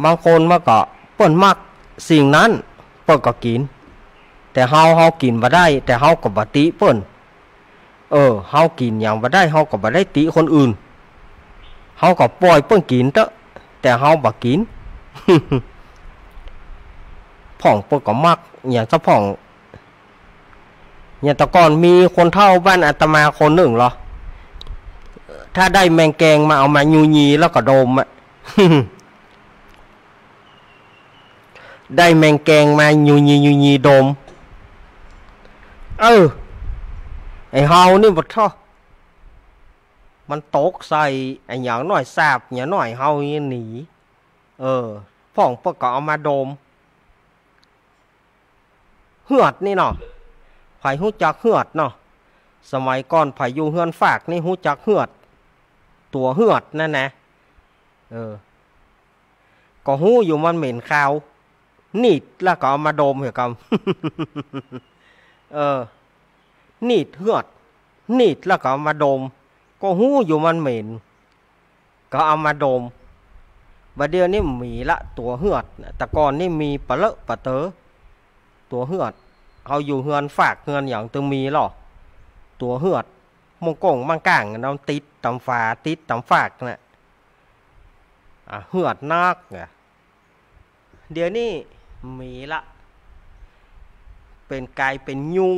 บางคนมาเกาะเปิ้นมักสิ่งนั้นเปิ้นก็กินแต่เฮากินมาได้แต่เฮากับบติเปิ้นเฮากินอย่างมาได้เฮากับมาได้ติคนอื่นเฮากับปล่อยเปิ้นกินเถอะแต่เฮาบ่กิน ผ่องเปิ้นก็มักอย่างซะผ่องเนี่ยตะก่อนมีคนเฒ่าบ้านอาตมาคนหนึ่งเหรอถ้าได้แมงแกงมาเอามายูยีแล้วก็โดมอ่ะ ได้แมงแกงมายูยีโดมไอ้เฮานี่บ่ท้อมันตกใส่ไอ้อย่างน้อยสาบอย่างน้อยเฮานี่หนีพ่องก็เอามาโดมเหือดนี่เนาะไผฮู้จักเหือดเนาะสมัยก่อนไผอยู่เฮือนฝากนี่ฮู้จักเหือดตัวเหือดนั่นนะก็ฮู้อยู่มันเหม็นคาวนี่แล้วก็เอามาโดมเหรอครับ นี่เหือดนี่แล้วก็เอามาดมก็หู้อยู่มันเหม็นก็เอามาดมบัดเดี๋ยวนี้มีละตัวเหือดแต่ก่อนนี่มีปลาเลอะปลาเต๋อตัวเหือดเอาอยู่เฮือนฝากเฮือนอย่างตึงมีหรอตัวเหือดมงกงมังก่างน้ำติดตำฝาติดตำฝากนะเหือดนักเดี๋ยวนี้มีละเป็นกายเป็นยุง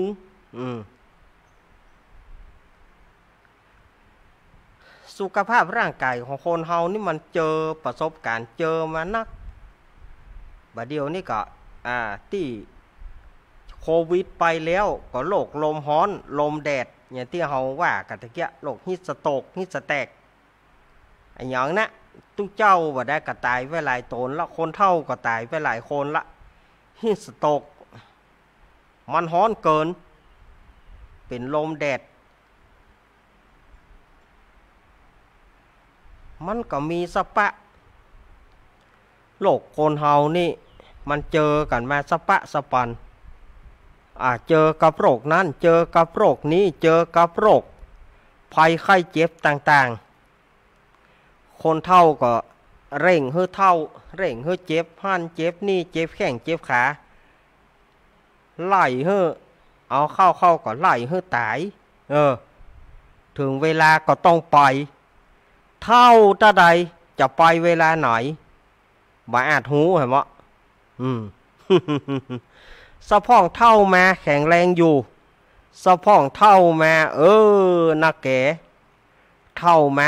สุขภาพร่างกายของคนเฮานี่มันเจอประสบการณ์เจอมานักบัดเดียวนี่ก็ที่โควิดไปแล้วก็โรคลมฮ้อนลมแดดอย่างที่เฮาว่ากันตะเกียโรคฮิสโตกฮิสแตกอย่างนะตุ้งเจ้าว่าได้ก็ตายไปหลายตนละคนเฒ่าก็ตายไปหลายคนละฮิสโตกมันฮ้อนเกินเป็นลมแดดมันก็มีสปะโลกคนเฮานี่มันเจอกันมาสปะสปันเจอกับโรคนั้นเจอกับโรคนี้เจอกับโรคภัยไข้เจ็บต่างๆคนเฒ่าก็เร่งเฮือเฒ่าเร่งเฮือเจ็บหันเจ็บนี่เจ็บแข้งเจ็บขาไล่เฮ้อเอาเข้าก็ไล่เฮ้อตายถึงเวลาก็ต้องไปเท่าตาใดจะไปเวลาไหนบ่อาจหูเห็นบ่สะพ่องเท่ามาแข็งแรงอยู่สะพ่องเท่ามานักแก่เท่ามา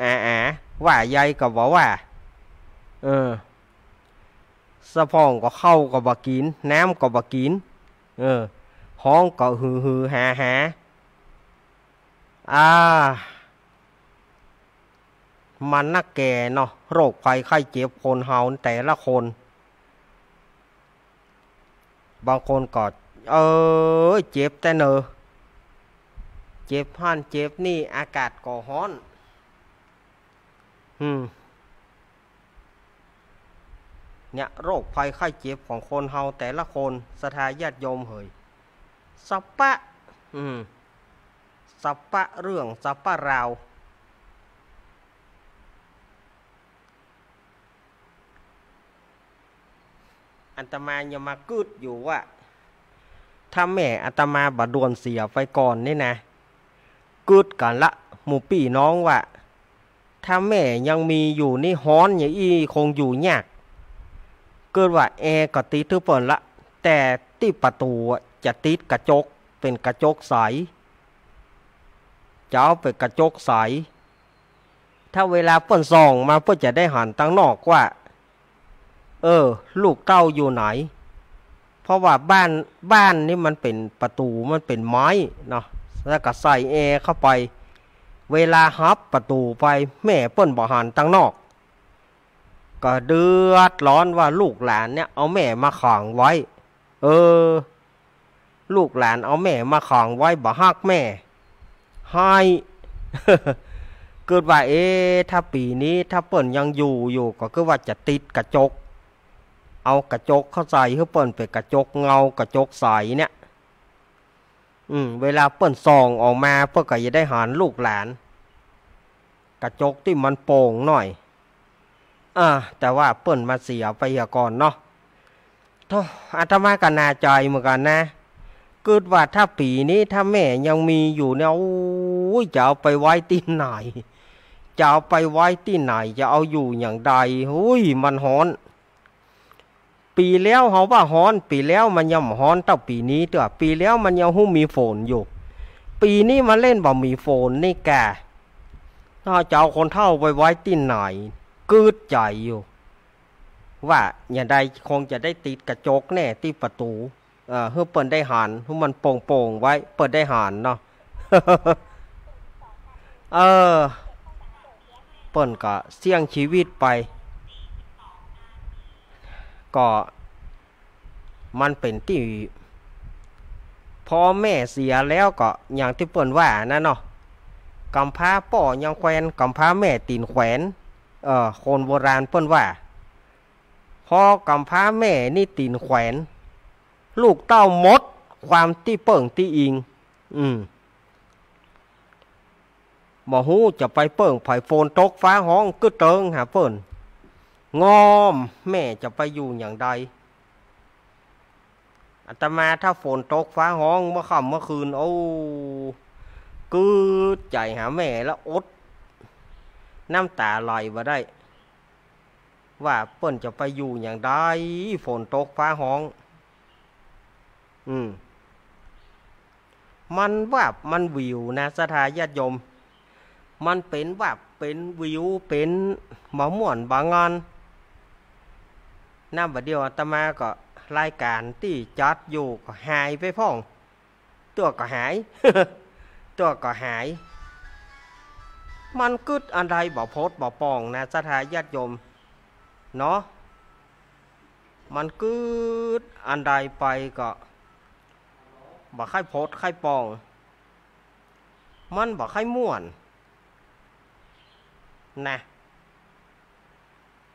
อาว่าใหญ่ก็บ่ว่าสะพ่องก็เข้าก็บ่กินน้ำก็บ่กินห้องก็ฮือๆหาๆมันนักแก่เนาะโรคภัยไข้เจ็บคนเฮาแต่ละคนบางคนก็เจ็บแต่เนอเจ็บหันเจ็บนี่อากาศก็ฮ้อนเนี่ยโรคภัยไข้เจ็บของคนเฮาแต่ละคนศรัทธาญาติโยมเฮยสัปปะสัปปะเรื่องสัปปะราวอาตมายังมากึดอยู่ว่าถ้าแม่อาตมาบาดวนเสียไปก่อนนี่นะกึดกันละหมู่พี่น้องว่า ถ้าแม่ยังมีอยู่นี่ฮ้อนอย่างอีคงอยู่ยากเกิดว่าแอร์ก็ติดทุกเปิดละแต่ที่ประตูจะติดกระจกเป็นกระจกใสเจ้าเป็นกระจกใสถ้าเวลาเปิ้นส่องมาเปิ้นจะได้หันตั้งนอกว่าลูกเต้าอยู่ไหนเพราะว่าบ้านนี่มันเป็นประตูมันเป็นไม้เนาะแล้วก็ใส่แอร์เข้าไปเวลาฮับประตูไปแม่เปิ้นบ่หันตั้งนอกก็เดือดร้อนว่าลูกหลานเนี่ยเอาแม่มาขังไว้ลูกหลานเอาแม่มาขังไว้บ่ฮักแม่ให้ เกิดว่าถ้าปีนี้ถ้าเปิ้นยังอยู่ก็คือว่าจะติดกระจกเอากระจกเข้าใส่ให้เปิ้นเป็นกระจกเงากระจกใสเนี่ยเวลาเปิ้นส่องออกมาเพื่อก็จะได้หันลูกหลานกระจกที่มันโป่งหน่อยแต่ว่าเปิ้นมาเสียไปก่อนเนาะโธ่อาตมาก็น่าใจเหมือนกันนะเกิดว่าถ้าปีนี้ถ้าแม่ยังมีอยู่เนี่ยจะเอาไปไว้ที่ไหนจะเอาไปไว้ที่ไหนจะเอาอยู่อย่างใดมันฮ้อนปีแล้วเขาว่าฮ้อนปีแล้วมันยังฮ้อนเท่าปีนี้เถอะปีแล้วมันยังหู้มีฝนอยู่ปีนี้มาเล่นบ่มีฝนนี่แกจะเอาคนเท่าไปไว้ที่ไหนกึดใจอยู่ว่าอย่างใดคงจะได้ติดกระจกแน่ที่ประตูเพื่อเปิดได้หันให้มันโป่งๆไว้เปิดได้หันเนาะ เปิดก็เสี่ยงชีวิตไปก็มันเป็นที่พอแม่เสียแล้วก็อย่างที่เปิดว่านะเนาะกำพร้าป่อยังแขวนกำพร้าแม่ตีนแขวนคนโบราณเปิดว่าพอกำพร้าแม่นี่ตีนแขวนลูกเต้าหมดความที่เปิ่งที่อิงบ่ฮู้จะไปเปิ่งไผ่โฟนตกฟ้าห้องกึดเติงหาเปิ่นงอมแม่จะไปอยู่อย่างใดอาตมาถ้าฝนตกฟ้าห้องเมื่อค่ำเมื่อคืนกึดใจหาแม่แล้วอดน้ำตาไหลมาได้ว่าเปิ่นจะไปอยู่อย่างใดฝนตกฟ้าห้องมันว่ามันวิวนะศรัทธาญาติโยมมันเป็นว่าเป็นวิวเป็นหมอม่วนบางงานน้ำบัดเดียวอาตมาก็รายการที่จัดอยู่ก็หายไปพ่องตัวก็หาย ตัวก็หายมันกึดอะไรบ่โพดบ่ปองนะศรัทธาญาติโยมเนาะมันกึดอันใดไปก็บ่ค่ายโพดค่ายปองมันบ่ค่ายม่วนนะ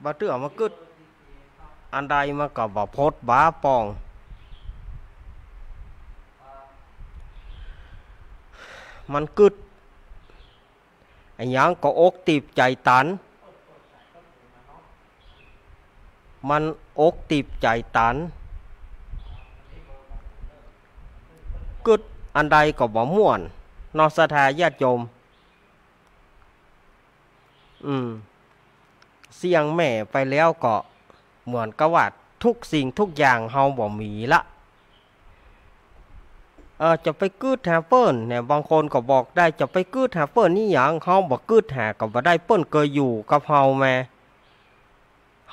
บ่เตื้อมากึดอันใดมันก็บ่โพดบ่ปองมันกึดอันยังก็อกตีบใจตันมันอกตีบใจตันกึดอันใดก็บ่ม่วนนอศรัทธาญาติโยมเสียงแม่ไปแล้วก็เหมือนกับว่าทุกสิ่งทุกอย่างเฮาบ่มีละจะไปกึดหาเปิ้นเนี่ยบางคนก็บอกได้จะไปกึดหาเปิ้นนี่หยังเฮาบ่กึดหาก็บ่ได้เปิ้นเคยอยู่กับเฮาแม่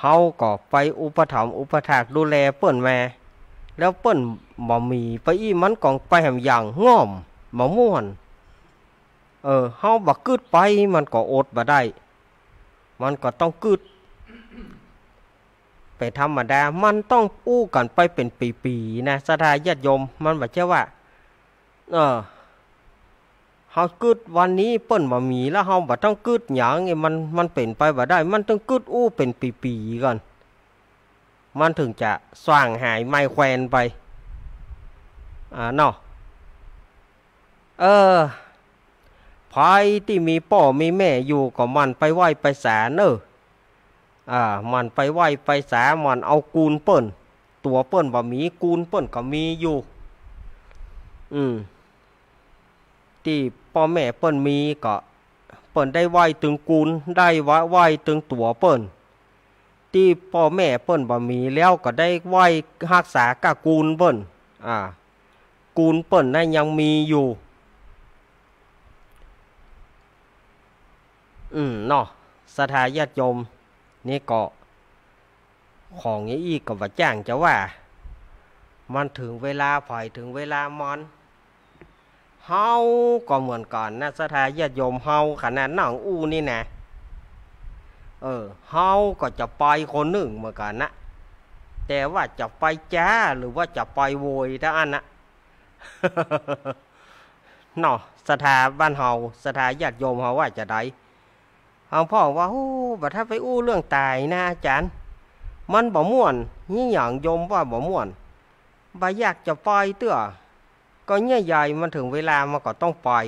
เฮาก็ไปอุปถัมภ์อุปถากดูแลเปิ้นแม่แล้วเปิ้นบ่มีไปอีมันกองไปแหมอย่างง่อมบ่ม่วนเฮาบ่กึดไปมันก็อดบ่ได้มันก็ต้องกึดไปธรรมดามันต้องอู้กันไปเป็นปีๆนะศรัทธาญาติโยมมันบ่ใช่ว่าเฮากึดวันนี้เปิ้นบ่มีแล้วเฮาบ่ต้องกึดหยังมันเป็นไปบ่ได้มันต้องกึดอู้เป็นปีๆก่อนมันถึงจะสว่างหายไม่แควนไปเนาะไผที่มีพ่อมีแม่อยู่ก็มันไปไหว้ไปสาเนอะมันไปไหว้ไปสามันเอากูลเปิ้นตัวเปิ้นบ่มีกูลเปิ้นก็มีอยู่ที่พ่อแม่เปิ้นมีก็ เปิ่นได้ไหวตึงกูลได้วะไหวตึงตัวเปิ่นที่พ่อแม่เปิ่นบ่มีแล้วก็ได้ไหวรักษากะกูลเปิ่นกูลเปิ่นนั้นยังมีอยู่เนาะศรัทธาญาติโยมนี่ก็ของนี้อีกกับว่าจ้างจะว่ามันถึงเวลาผ่ายถึงเวลามันเฮาก็เหมือนกันนะศรัทธาญาติโยมเฮาขนาดน้องอู้นี่นะเฮาก็จะไปคนหนึ่งเหมือนกันนะแต่ว่าจะไปจ้าหรือว่าจะไปโวยถ้าอันนะ เนาะศรัทธาบ้านเฮาศรัทธาญาติโยมเฮาว่าจะได้หลวงพ่อว่าโอ้บัดถ้าไปอู้เรื่องตายนะอาจารย์มันบ่ม่วนนี่อย่างโยมว่าบ่ม่วนบ่อยากจะปล่อยเตื้อก็เนี่ยใหญ่มันถึงเวลามันก็ต้องปล่อย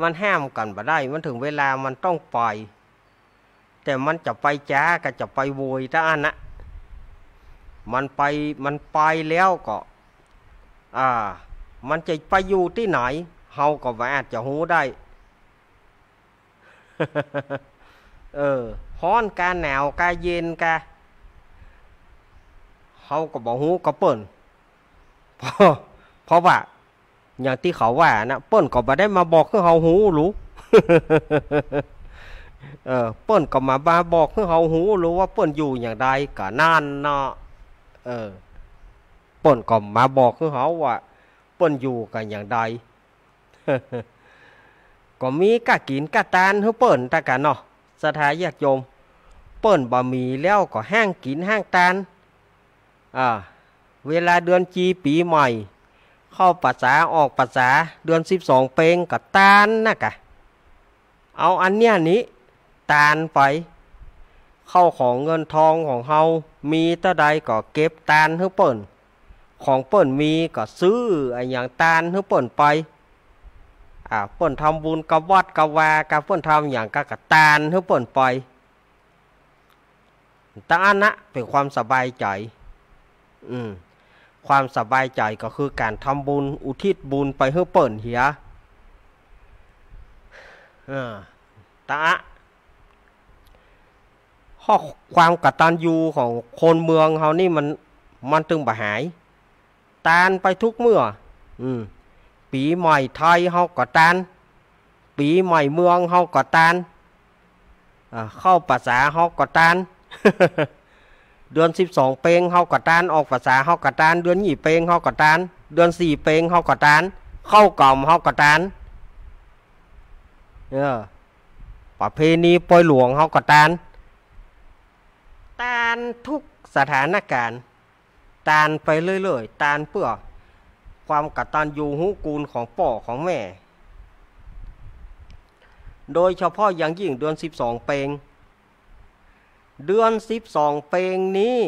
มันห้ามกันบ่ได้มันถึงเวลามันต้องปล่อยแต่มันจะไปจ้าก็จะไปโวยถ้าอันนะมันไปแล้วก็มันจะไปอยู่ที่ไหนเฮาก็ว่าอาจจะฮู้ได้ฮ้อนกาหนาวกาเย็นกาเขาก็บอกหูก็เปิ้นเพราะว่าอย่างที่เขาว่านะเปิ้นก็มาได้มาบอกคือเขาหูรู้ เปิ้นก็มาบอกคือเขาหูรู้ว่าเปิ้นอยู่อย่างใดก็นั่นเนาะเปิ้นก็มาบอกคือเขาว่าเปิ้นอยู่กันอย่างใด ก็มีกะกินกะตานเฮาเปิ้นตะกะเนาะศรัทธาญาติโยมเปิ้นบ่มีแล้วก็ห้างกินห้างตานเวลาเดือนจีปีใหม่เข้าภาษาออกภาษาเดือน12เพ็งกะตานนะกะเอาอันเนี้ยนี้ตานไปเข้าของเงินทองของเฮามีตะใดก็เก็บตานเฮาเปิ้นของเปิ้นมีก็ซื้อไอ้หยังตานเฮาเปิ้นไปเปิ้นทำบุญกับวัดกับวากับเปิ้นทำอย่างกับตานเฮาเปิ้นไปตานะเป็นความสบายใจความสบายใจก็คือการทำบุญอุทิศบุญไปเฮาเปิ้นเหียตาข้อความกตัญญูของคนเมืองเฮานี่มันถึงบ่หายตานไปทุกเมื่อปีใหม่ไทยเฮาก็ตานปีใหม่เมืองเฮาก็ตานเข้าภาษาเฮาก็ตาน เดือน12เพ็งเฮาก็ตานออกภาษาเฮาก็ตานเดือน2เพ็งเฮาก็ตานเดือน4เพ็งเฮาก็ตานเข้ากล่อมเฮาก็ตานประเพณีปล่อยหลวงเฮาก็ตานตานทุกสถานการณ์ตานไปเรื่อยๆตานเพื่อความกตัญญูรู้คุณของพ่อของแม่โดยเฉพาะอย่างยิ่งเดือน12เพ็งเดือน12เพ็งนี้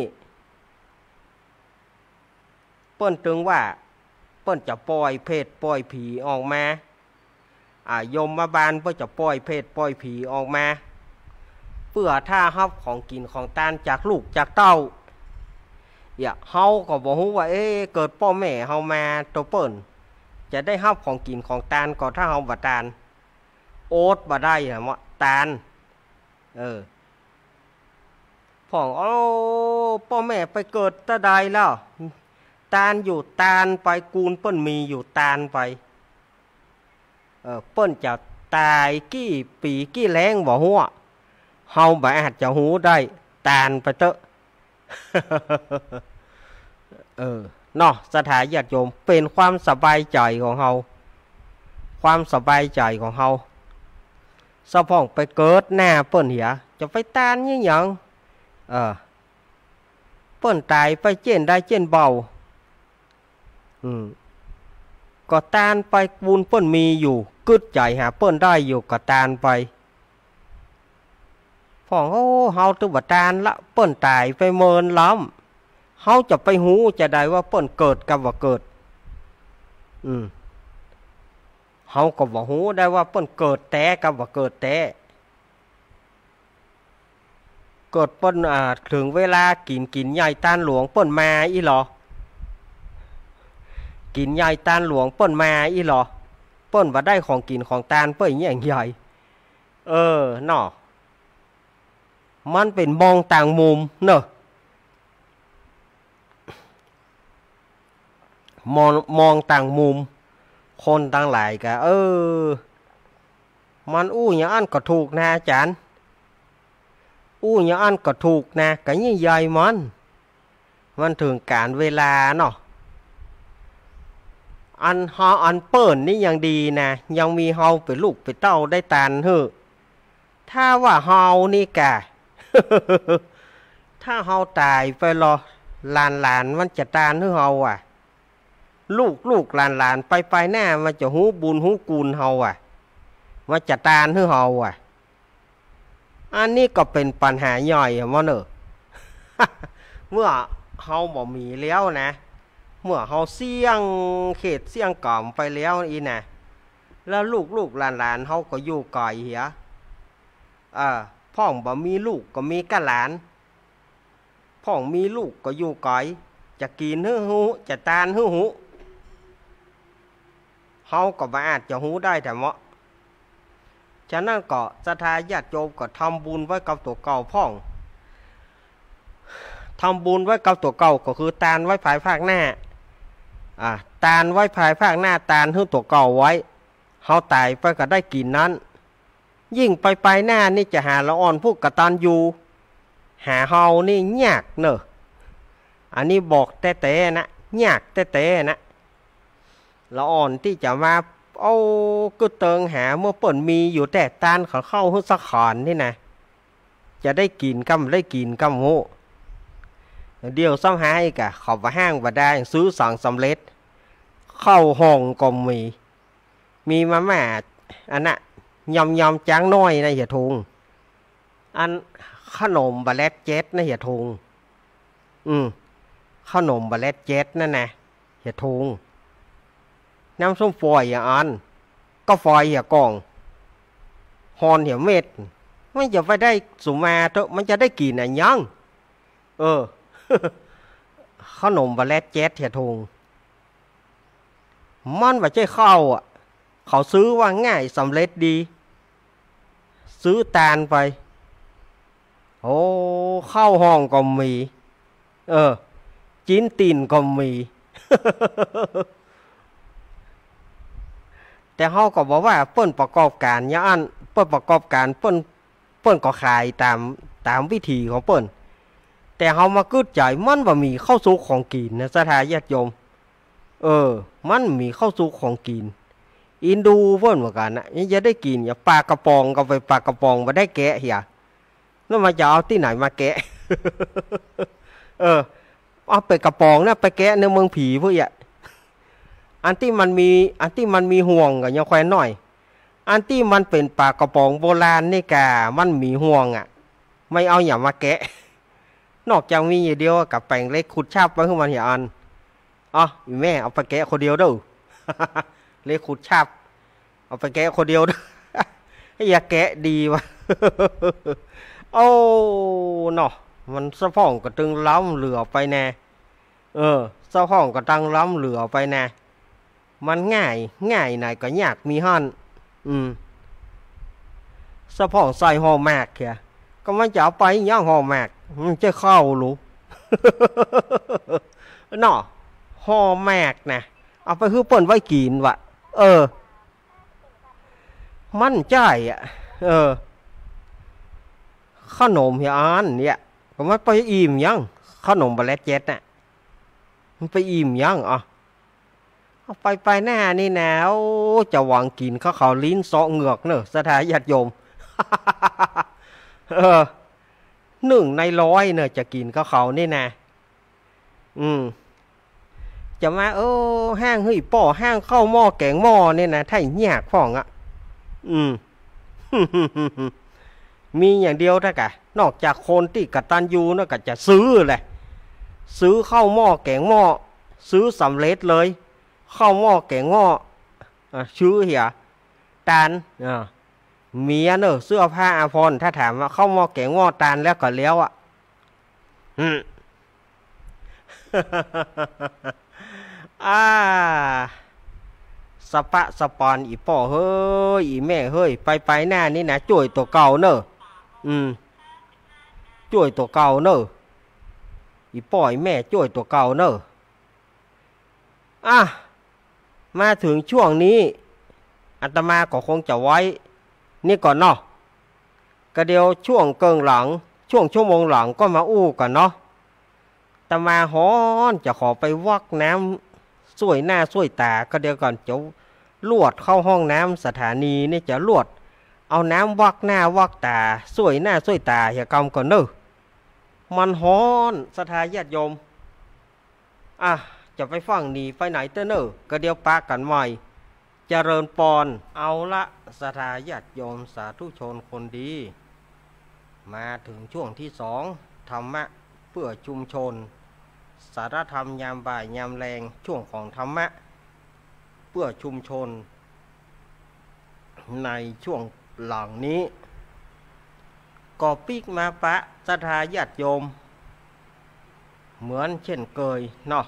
เปิ้นถึงว่าเปิ้นจะปล่อยเพศปล่อยผีออกมาโยมมาบานเพื่อจะปล่อยเพศปล่อยผีออกมาเพื่อท่าฮับของกินของตานจากลูกจากเต้าอย่าเฮาก็บอกฮู้ว่าเกิดพ่อแม่เฮามาตัวเปิ้นจะได้รับของกินของตานก็ถ้าเฮาบ่ตานโอ๊ตบ่ได้นะมะตานพ่องพ่อแม่ไปเกิดตะใดแล้วตานอยู่ตานไปกูลเปิ้นมีอยู่ตานไปเปิ้นจะตายกี่ปีกี่แรงบ่ฮู้เฮาบ่อาจจะฮู้ได้ตานไปเตอะเนาะศรัทธาญาติโยมเป็นความสบายใจของเฮาความสบายใจของเฮาสะพ้องไปเกิดหน้าเปิ้นเหียจะไปตานยี่หยังเปิ้นตายไปเจนได้เจนเบาก็ตานไปบุญเปิ้นมีอยู่กึดใจหาเปิ้นได้อยู่ก็ตานไปพ่อเฮาตัวบ่ตานละเปิ้นตายไปเมินล้ำเฮาจะไปหูจะได้ว่าเปิ้นเกิดกับว่าเกิดเฮาก็บ่หูได้ว่าเปิ้นเกิดแต่กับว่าเกิดแต่เกิดเปิ้นถึงเวลากินใหญ่ตานหลวงเปิ้นมาอีหรอกินใหญ่ตานหลวงเปิ้นมาอีหรอ เปิ้นว่าได้ของกินของตานเปิ้นอย่างใหญ่เนาะมันเป็นมองต่างมุมเนาะมองต่างมุมคนต่างหลายกะมันอู้อย่างอันก็ถูกนะอาจารย์อู้อย่างอันก็ถูกนะกะยิ่งใหญ่มันถึงการเวลาเนาะอันฮออันเปิ้นนี่ยังดีนะยังมีเฮาไปลูกไปเต้าได้ตานเฮ้อถ้าว่าเฮานี่กะ ถ้าเฮาตายไปรอหลานมันจะตานเฮ้อเฮาอ่ะลูกหลานไปหน้ามันจะหูบุญหูกูลเฮาอ่ะมันจะตานเฮ้อเฮาอ่ะอันนี้ก็เป็นปัญหาย่อยอะมะเนอะ เมื่อเฮาบ่มีแล้วนะเมื่อเขาเสี่ยงเขตเสี่ยงก่อมไปแล้วอีน่ะแล้วลูกหลานเขาก็อยู่ก่อยเหี้ยพ่องบ่มีลูกก็มีกะหลานพ่องมีลูกก็อยู่ก่อยจะกินหื้อหูจะตานหื้อหูเขาก็บ่อาจจะหูได้แต่เหมาะฉะนั้นก็ศรัทธาญาติโยมก็ทำบุญไว้กับตัวเก่าพ่องทำบุญไว้กับตัวเก่าก็คือตานไว้ภายภาคหน้าตานไว้ภายภาคหน้าตานหื้อตัวเก่าไว้เขาตายไปก็ได้กินนั้นยิ่งไปหน้านี่จะหาละอ่อนผู้กตัญญูหาเฮานี่ยากเนอะอันนี้บอกแต่นะยากแต่นะละอ่อนที่จะมาเอาก็เติงหาเมื่อเปิดมีอยู่แต่ตานเขาเข้าหื้อสักขอนนี่นะจะได้กินกำได้กินกำโหเดี๋ยวซ้ำหายกะขอบว่าห้างว่าได้ซื้อสองสำเร็จเข้าห้องก็มีมาม่าอันน่ะยอมจางน้อยนะเหี่ยทุงอันขนมบะเล็ดเจ็ดนะเหี่ยทุงขนมบะเล็ดเจ็ดนั่นนะเหี่ยทุงน้ำส้มฝอยอย่างอันก็ฝอยอย่างกล่องฮอนเหี่ยเม็ดมันจะไปได้สุมาเถอะมันจะได้กินอะไรยังขนมบะเล็ดเจ็ดเหี่ยทุงมันว่าใช่เข้าอ่ะเขาซื้อว่าง่ายสำเร็จดีซื้อตานไปโอ้เข้าห้องก็มีจิ้นตีนก็มี แต่เขาก็บอกว่าเปิ้นประกอบการเนี่ยอันเปิ้นประกอบการเปิ้นก็ขายตามวิธีของเปิ้นแต่เขามากึดใจมันว่ามีข้าวสุกของกินนะศรัทธาญาติโยมมันมีข้าวสุกของกินอินดูเพิ่นเหมือนกันนะนี่จะได้กินอย่าปลากระปองก็ไปปลากระปองมาได้แกะเหี้ยแล้วมาจะเอาที่ไหนมาแกะ เอาไปกระปองนะไปแกะในเมืองผีพวกเนี่ยอันที่มันมีห่วงก็ยังแคว้นหน่อยอันที่มันเป็นปลากระปองโบราณนี่กะมันมีห่วงอ่ะไม่เอาอย่ามาแกะนอกจากมีอย่างเดียวกับแปลงเล็กขุดชาบไว้ขึ้นมาเหี้ยอันแม่เอาไปแกะคนเดียวเด้อ เลยขุดชาบเอาไปแกะคนเดียว อย่าแกะดีวะ โอ้เนาะมันสะพ้องก็ตึงล้ำเหลือไปแน่สะพ้องก็ตั้งล้ำเหลือไปแน่มันง่ายไหนก็ยากมีหั่นสะพ้องใส่ห่อแมกแค่ก็มันจะเอาไปย่างห่อแมกมันจะเข้ารู้ เนาะห่อแมกนะเอาไปคือเปิ้นไว้กินวะมันใจอ่ะขนมเฮียอันเนี่ยผมว่าไปอิ่มยังขนมบะเล็ดเจ็ดน่ะมันไปอิ่มยังเอาไปหน้านี่แนวจะหวังกินข้าวเขาลิ้นซอกเหงือกเนอะศรัทธาญาติโยม 1 ใน 100เนอะจะกินข้าวเขานี่นะจะมาห้างเฮ้ยป่อห้างเข้าหม้อแกงหม้อเนี่ยนะถ้าแยกพ่องอ่ะมีอย่างเดียวถ้ากะนอกจากคนที่กตัญญูนะก็จะซื้อแหละซื้อเข้าหม้อแกงหม้อซื้อสำเร็จเลยเข้าหม้อแกงหม้อชื่อเหี้ยตานเมียเนอะเสื้อผ้าอาภรณ์ถ้าถามว่าเข้าหม้อแกงหม้อตานแล้วก็แล้วอ่ะ สะปะสะปอนอีพ่อเฮ้ยอีแม่เฮ้ยไปหน้านี่นะจ่วยตัวเก่าเนอะจ่วยตัวเก่าเนอะอีพ่ออีแม่จ่วยตัวเก่าเนอะอ่ะมาถึงช่วงนี้อาตมาก็คงจะไว้นี่ก่อนเนาะก็เดี๋ยวช่วงเกิงหลังช่วงชั่วโมงหลังก็มาอู้กันเนาะอาตมาฮ้อนจะขอไปวักน้ำสวยหน้าสวยตาก็เดี๋ยวก่อนจะลวดเข้าห้องน้ำสถานีนี่จะลวดเอาน้ำวักหน้าวักตาสวยหน้าสวยตาอย่ากำก่อนเนอะมันฮ้อนสถาญาติโยมอ่ะจะไปฟังหนีไปไหนเต้เนอะก็เดี๋ยวปากันใหม่เจริญปอนเอาละสถาญาติโยมสาธุชนคนดีมาถึงช่วงที่สองธรรมะเพื่อชุมชนสารธรรมยามบ่ายยามแรงช่วงของธรรมะเพื่อชุมชนในช่วงหลังนี้ก็ปิกมาปะศรัทธาญาติโยมเหมือนเช่นเคยเนาะ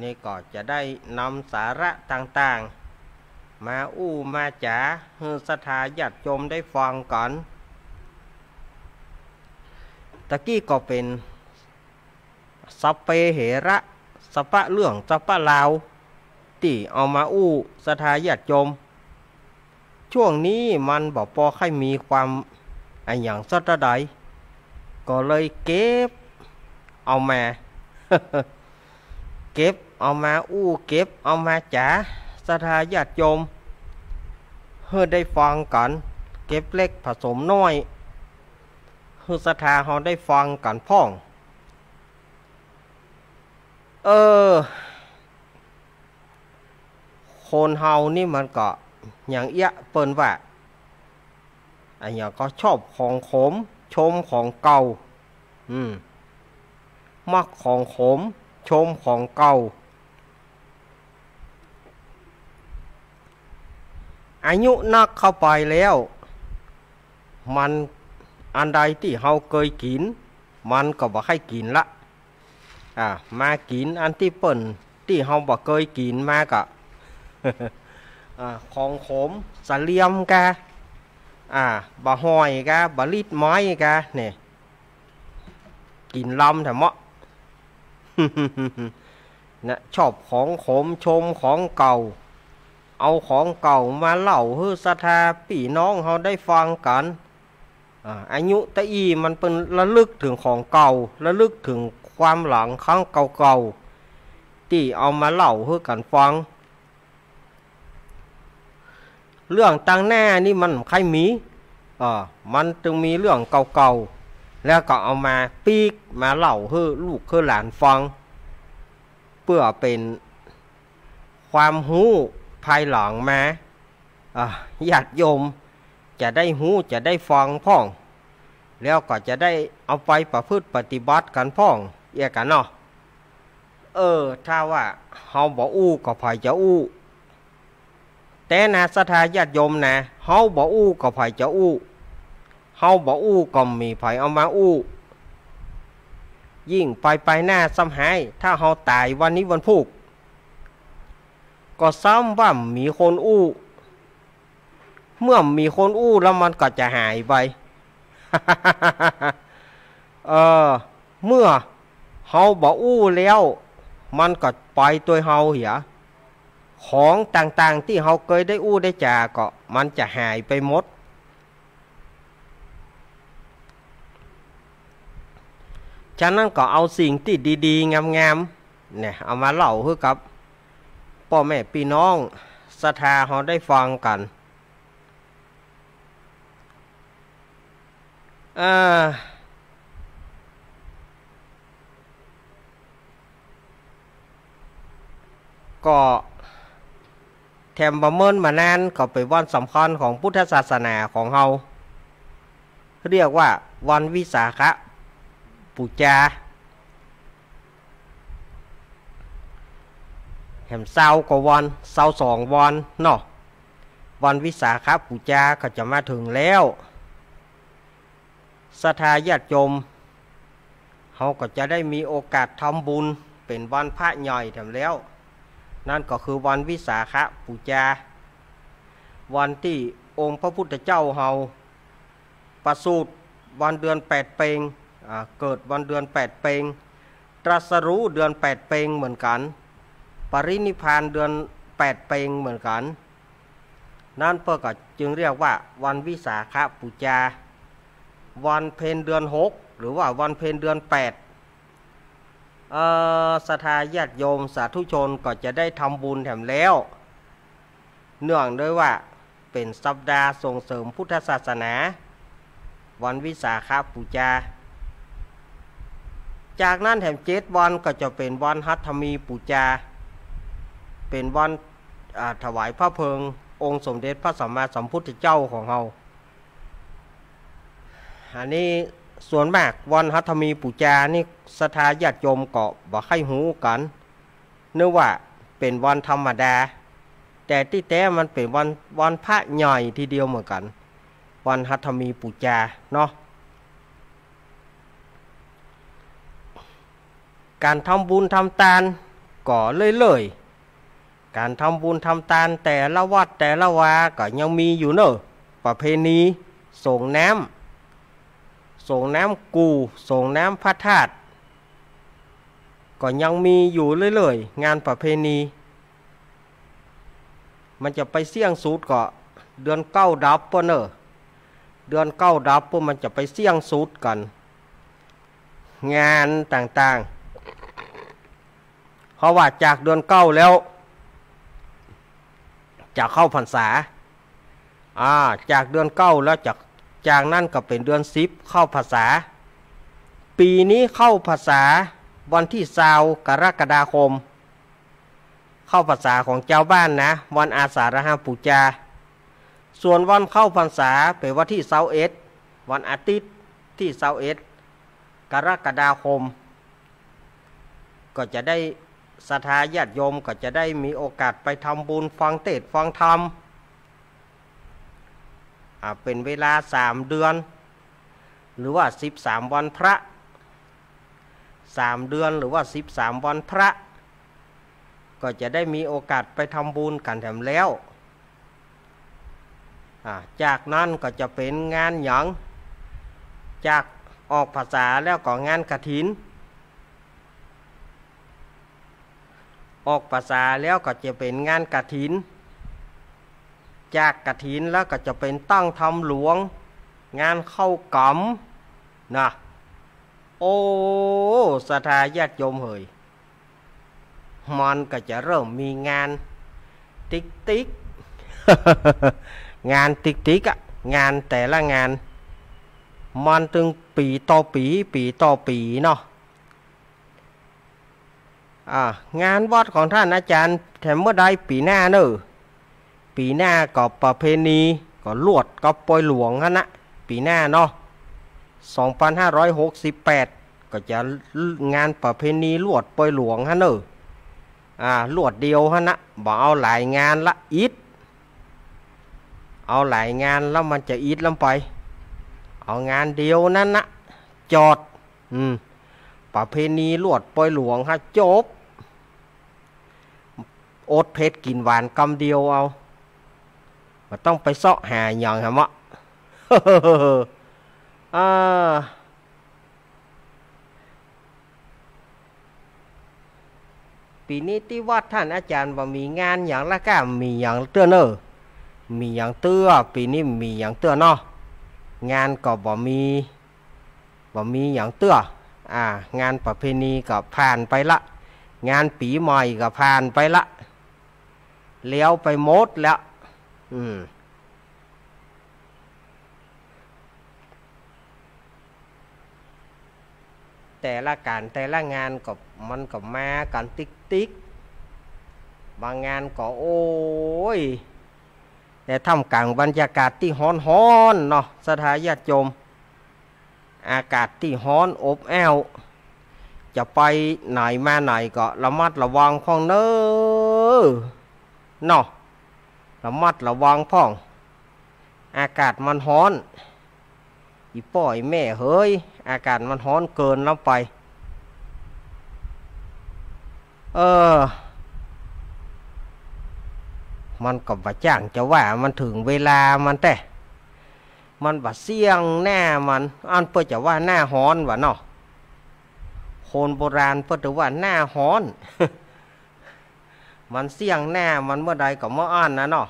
นี่ก็จะได้นำสาระต่างๆมาอู้มาจ๋าให้ศรัทธาญาติโยมได้ฟังก่อนตะกี้ก็เป็นสัพเพเหระสัพพะเรื่องสัพพะราวที่เอามาอู้ศรัทธาญาติโยมช่วงนี้มันบ่พอให้มีความอย่างสัตใดก็เลยเก็บเอามา เก็บเอามาอู้เก็บเอามาจ๋าศรัทธาญาติโยมเฮ้ได้ฟังกันเก็บเล็กผสมน้อยเฮ้ศรัทธาเราได้ฟังกันพ่องคนเฮานี่มันก็อย่างเอี้ยเปิ้นว่าอย่างก็ชอบของขมชมของเก่ามักของขมชมของเก่าอายุนักเข้าไปแล้วมันอันใดที่เฮาเคยกินมันก็บ่ให้กินละมากินอันที่เปิ่นที่เฮาบ่เคยกินมากะ ของขมสะเลียมกะบ่หอยกะบ่ลิดไม้กะเนี่ยกินลำแถมเมาะ นะชอบของขมชมของเก่าเอาของเก่ามาเล่าฮื้อศรัทธาพี่น้องเฮาได้ฟังกันอายุตะอีมันเป็นระลึกถึงของเก่าระลึกถึงความหลังครั้งเก่าๆที่เอามาเล่าให้กันฟังเรื่องตั้งหน้านี่มันใครมีมันจึงมีเรื่องเก่าๆแล้วก็เอามาปีกมาเล่าให้ลูกให้หลานฟังเพื่อเป็นความรู้ภายหลังมาญาติโยมจะได้รู้จะได้ฟังพ่องแล้วก็จะได้เอาไปประพฤติปฏิบัติกันพ่องเอี่ยกันเนาะถ้าว่าเฮาบ่อู้ก็ไผจะอู้แต่นะศรัทธาญาติโยมนะเฮาบ่อู้ก็ไผจะอู้เฮาบ่อู้ก็มีไผเอามาอู้ยิ่งไปหน้าซ้ำหายถ้าเฮาตายวันนี้วันพุกก็ซ้ำว่ามีคนอู้เมื่อมีคนอู้แล้วมันก็จะหายไปเมื่อเฮาบ่อู้แล้วมันก็ไปตัวเฮาเหียของต่างๆที่เฮาเคยได้อู้ได้จ่าก็มันจะหายไปหมดฉะนั้นก็เอาสิ่งที่ดีๆงามๆเนี่ยเอามาเล่าให้กับพ่อแม่พี่น้องศรัทธาเฮาได้ฟังกันก็แถมประเมินมานานก็เป็นวันสำคัญของพุทธศาสนาของเราเรียกว่าวันวิสาขบูชาแถมเศร้ากว่าวันเศร้าสองวันเนาะวันวิสาขบูชาก็จะมาถึงแล้วศรัทธาญาติโยมเขาก็จะได้มีโอกาสทำบุญเป็นวันพระใหญ่ทำแล้ว นั่นก็คือวันวิสาขบูชาวันที่องค์พระพุทธเจ้าเฮาประสูติวันเดือน8เพ็ญเกิดวันเดือน8เพ็ญตรัสรู้เดือน8เพ็ญเหมือนกันปรินิพพานเดือน8เพ็ญเหมือนกันนั่นเพื่อก็จึงเรียกว่าวันวิสาขบูชาวันเพ็ญเดือน6หรือว่าวันเพ็ญเดือน8ศรัทธาญาติโยมสาธุชนก็จะได้ทำบุญแถมแล้วเนื่องด้วยว่าเป็นสัปดาห์ส่งเสริมพุทธศาสนาวันวิสาขบูชาจากนั้นแถม7วันก็จะเป็นวันหัตถมีบูชาเป็นวันถวายพระเพลิงองค์สมเด็จพระสัมมาสัมพุทธเจ้าของเราอันนี้ส่วนมากวันหัตถมีบูชานี่ศรัทธาญาติโยมก็บ่ค่อยหูกันนึกว่าเป็นวันธรรมดาแต่ที่แท้มันเป็นวันพระใหญ่ทีเดียวเหมือนกันวันหัตถมีบูชาเนาะการทำบุญทำทานก็เลยๆการทำบุญทำทานแต่ละวัดแต่ละวาก็ยังมีอยู่เนอะประเพณีส่งน้ำกูส่งน้ำพระธาตุก็ยังมีอยู่เรื่อยๆงานประเพณีมันจะไปเสี่ยงสูตรก็เดือนเก้าดับปะเนอะเดือนเก้าดับปะมันจะไปเสี่ยงสูตรกันงานต่างๆเพราะว่าจากเดือนเก้าแล้วจะเข้าพรรษาจากเดือนเก้าแล้วจะจากนั้นก็เป็นเดือน10เข้าพรรษาปีนี้เข้าพรรษาวันที่20 กรกฎาคมเข้าพรรษาของเจ้าบ้านนะวันอาสาฬหบูชาส่วนวันเข้าพรรษาเป็นวันที่21วันอาทิตย์ที่21 กรกฎาคมก็จะได้ศรัทธาญาติโยมก็จะได้มีโอกาสไปทำบุญฟังเทศน์ฟังธรรมเป็นเวลา3 เดือนหรือว่า13 วันพระ3 เดือนหรือว่า13 วันพระก็จะได้มีโอกาสไปทำบุญกันแถมแล้วจากนั้นก็จะเป็นงานหยังจากออกพรรษาแล้วก็งานกฐินออกพรรษาแล้วก็จะเป็นงานกฐินจากกฐินแล้วก็จะเป็นตั้งทำหลวงงานเข้ากล่ำนะโอ้ศรัทธาญาติโยมเฮยมันก็จะเริ่มมีงานติ๊ก งานติ๊กอะงานแต่ละงานมันถึงปีต่อปีเนาะงานวัดของท่านอาจารย์แถมเมื่อใดปีหน้าเนอะปีหน้าก็ประเพณีก็ลวดก็ปอยหลวงฮะนะปีหน้าเนาะ2568ก็จะงานประเพณีลวดปอยหลวงฮะเนอะลวดเดียวฮะนะบ่เอาหลายงานละอิดเอาหลายงานแล้วมันจะอิดลำไปเอางานเดียวนั่นนะจอดประเพณีลวดปอยหลวงฮะจบโอ๊ตเพชรกินหวานกำเดียวเอาต้องไปเสาะหาอย่างฮะมะ ปีนี้ที่วัดท่านอาจารย์ว่ามีงานอย่างละก็มีอย่างเตื้อเนอะมีอย่างเตื้อปีนี้มีอย่างเตื้อเนาะงานก็บ่มีอย่างเตื้องานประเพณีก็ผ่านไปละงานปีใหม่ก็ผ่านไปละเลี้ยวไปหมดแล้วแต่ละการแต่ละงานก็มันก็มากันติ๊กบางงานก็โอ้ยแต่ทำกลางบรรยากาศที่ฮ้อนเนาะศรัทธาญาติโยมอากาศที่ฮ้อนอบอ้าวจะไปไหนมาไหนก็ระมัดระวังพ้องเนอะเนาะระมัดระวังพ้องอากาศมันฮ้อนอีป่อยแม่เฮ้ยอากาศมันฮ้อนเกินแล้วไป มันก็บ่จ้างจะว่ามันถึงเวลามันแต่มันบ่เสี่ยงหน้ามันอันเพื่อจะว่าหน้าฮ้อนวะเนาะคนโบราณเพื่อจะว่าหน้าฮ้อนมันเสี่ยงหน้ามันเมื่อใดก็เมื่ออันนะเนาะ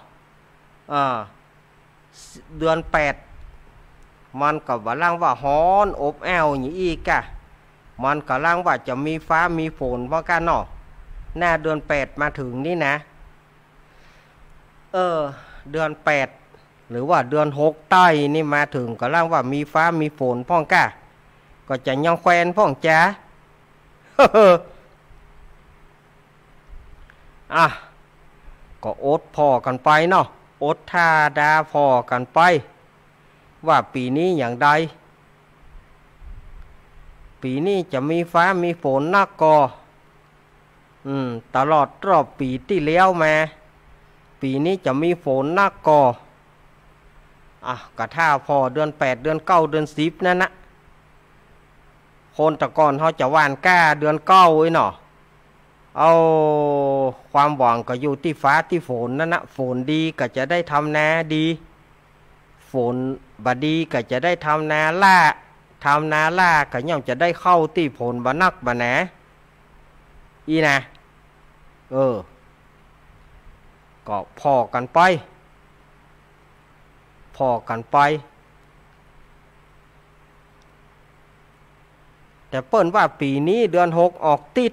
เดือนแปดมันก็บ่ล่างว่าฮ้อนอบแอวอย่างอีกอะมันก็ล่างว่าจะมีฟ้ามีฝนเพราะกันเนาะหน้าเดือนแปดมาถึงนี่นะเดือนแปดหรือว่าเดือนหกใต้นี่มาถึงก็ล่างว่ามีฟ้ามีฝนพ่องก้าก็จะย่องแควนพ่องจ้า อ่ะก็อดพอกันไปเนาะอดท่าดาพอกันไปว่าปีนี้อย่างใดปีนี้จะมีฟ้ามีฝนนักกอตลอดรอบปีที่แล้วมาปีนี้จะมีฝนนักกอก็ถ้าพอเดือนแปดเดือนเก้าเดือนสิบนั่นนะคนตะกอนเขาจะหว่านก้าเดือนเก้าไอ้หนอเอาความหวังก็อยู่ที่ฟ้าที่ฝนนั่นนะฝนดีก็จะได้ทำนาดีฝนบดีก็จะได้ทำนาล่าทำนาล่าก็ย่อมจะได้เข้าที่ผลบนักบนะอีนะก็พอกันไปแต่เปิ้นว่าปีนี้เดือนหกออกติด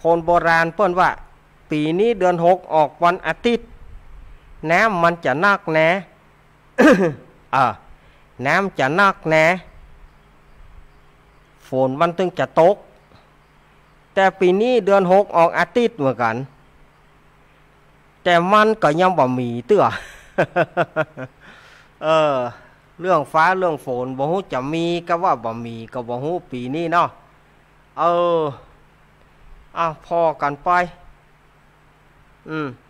คนโบราณเปิ้นว่าปีนี้เดือนหกออกวันอาทิตย์น้ำมันจะนักแน่ น้ำจะนักแน่ฝนมันถึงจะตกแต่ปีนี้เดือนหกออกอาทิตย์เหมือนกันแต่มันก็ยังบ่มีเตื้อ เรื่องฟ้าเรื่องฝนบ่ฮู้จะมีก็ว่าบ่มีก็บ่ฮู้ปีนี้เนาะพอกันไป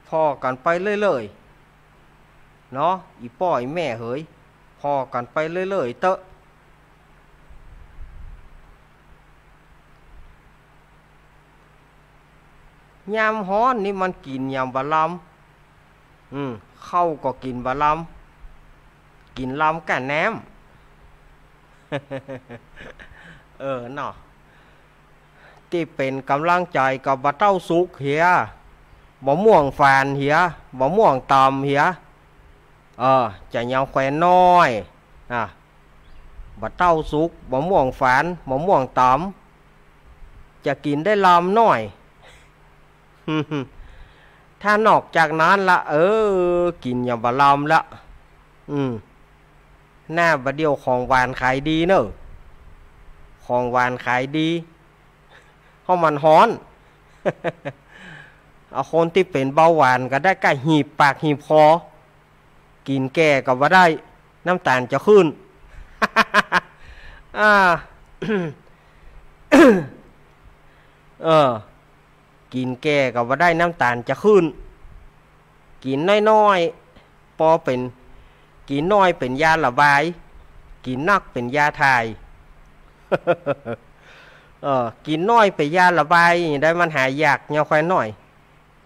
พอกันไปเรื่อยๆเนาะอีป่ออีแม่เฮ้ยพอกันไปเรื่อยๆเตอะยามฮ้อนนี่มันกินยามบะลำเข้าก็กินบะลำกินลำกันแหนม เนาะที่เป็นกำลังใจกับบะเต้าสุกเหียบะม่วงฝานเหียบะม่วงตำเหียจะยาวแขวนน้อยบะเต้าสุกบะม่วงฝานบะม่วงตำจะกินได้ลำน้อยถ้านอกจากนั้นละกินอย่างบะลำละหน้าบะเดียวของหวานขายดีเนอะของหวานขายดีเพราะมันฮ้อน เอาคนที่เป็นเบาหวานก็ได้ใกล้หีบปากหีบคอกินแก่ก็ว่าได้น้ำตาลจะขึ้น กินแก่ก็ว่าได้น้ำตาลจะขึ้นกินน้อยๆพอเป็นกินน้อยเป็นยาระบายกินนักเป็นยาถ่าย กินน้อยเป็นยาระบายได้มันหายยากเงาควายน้อย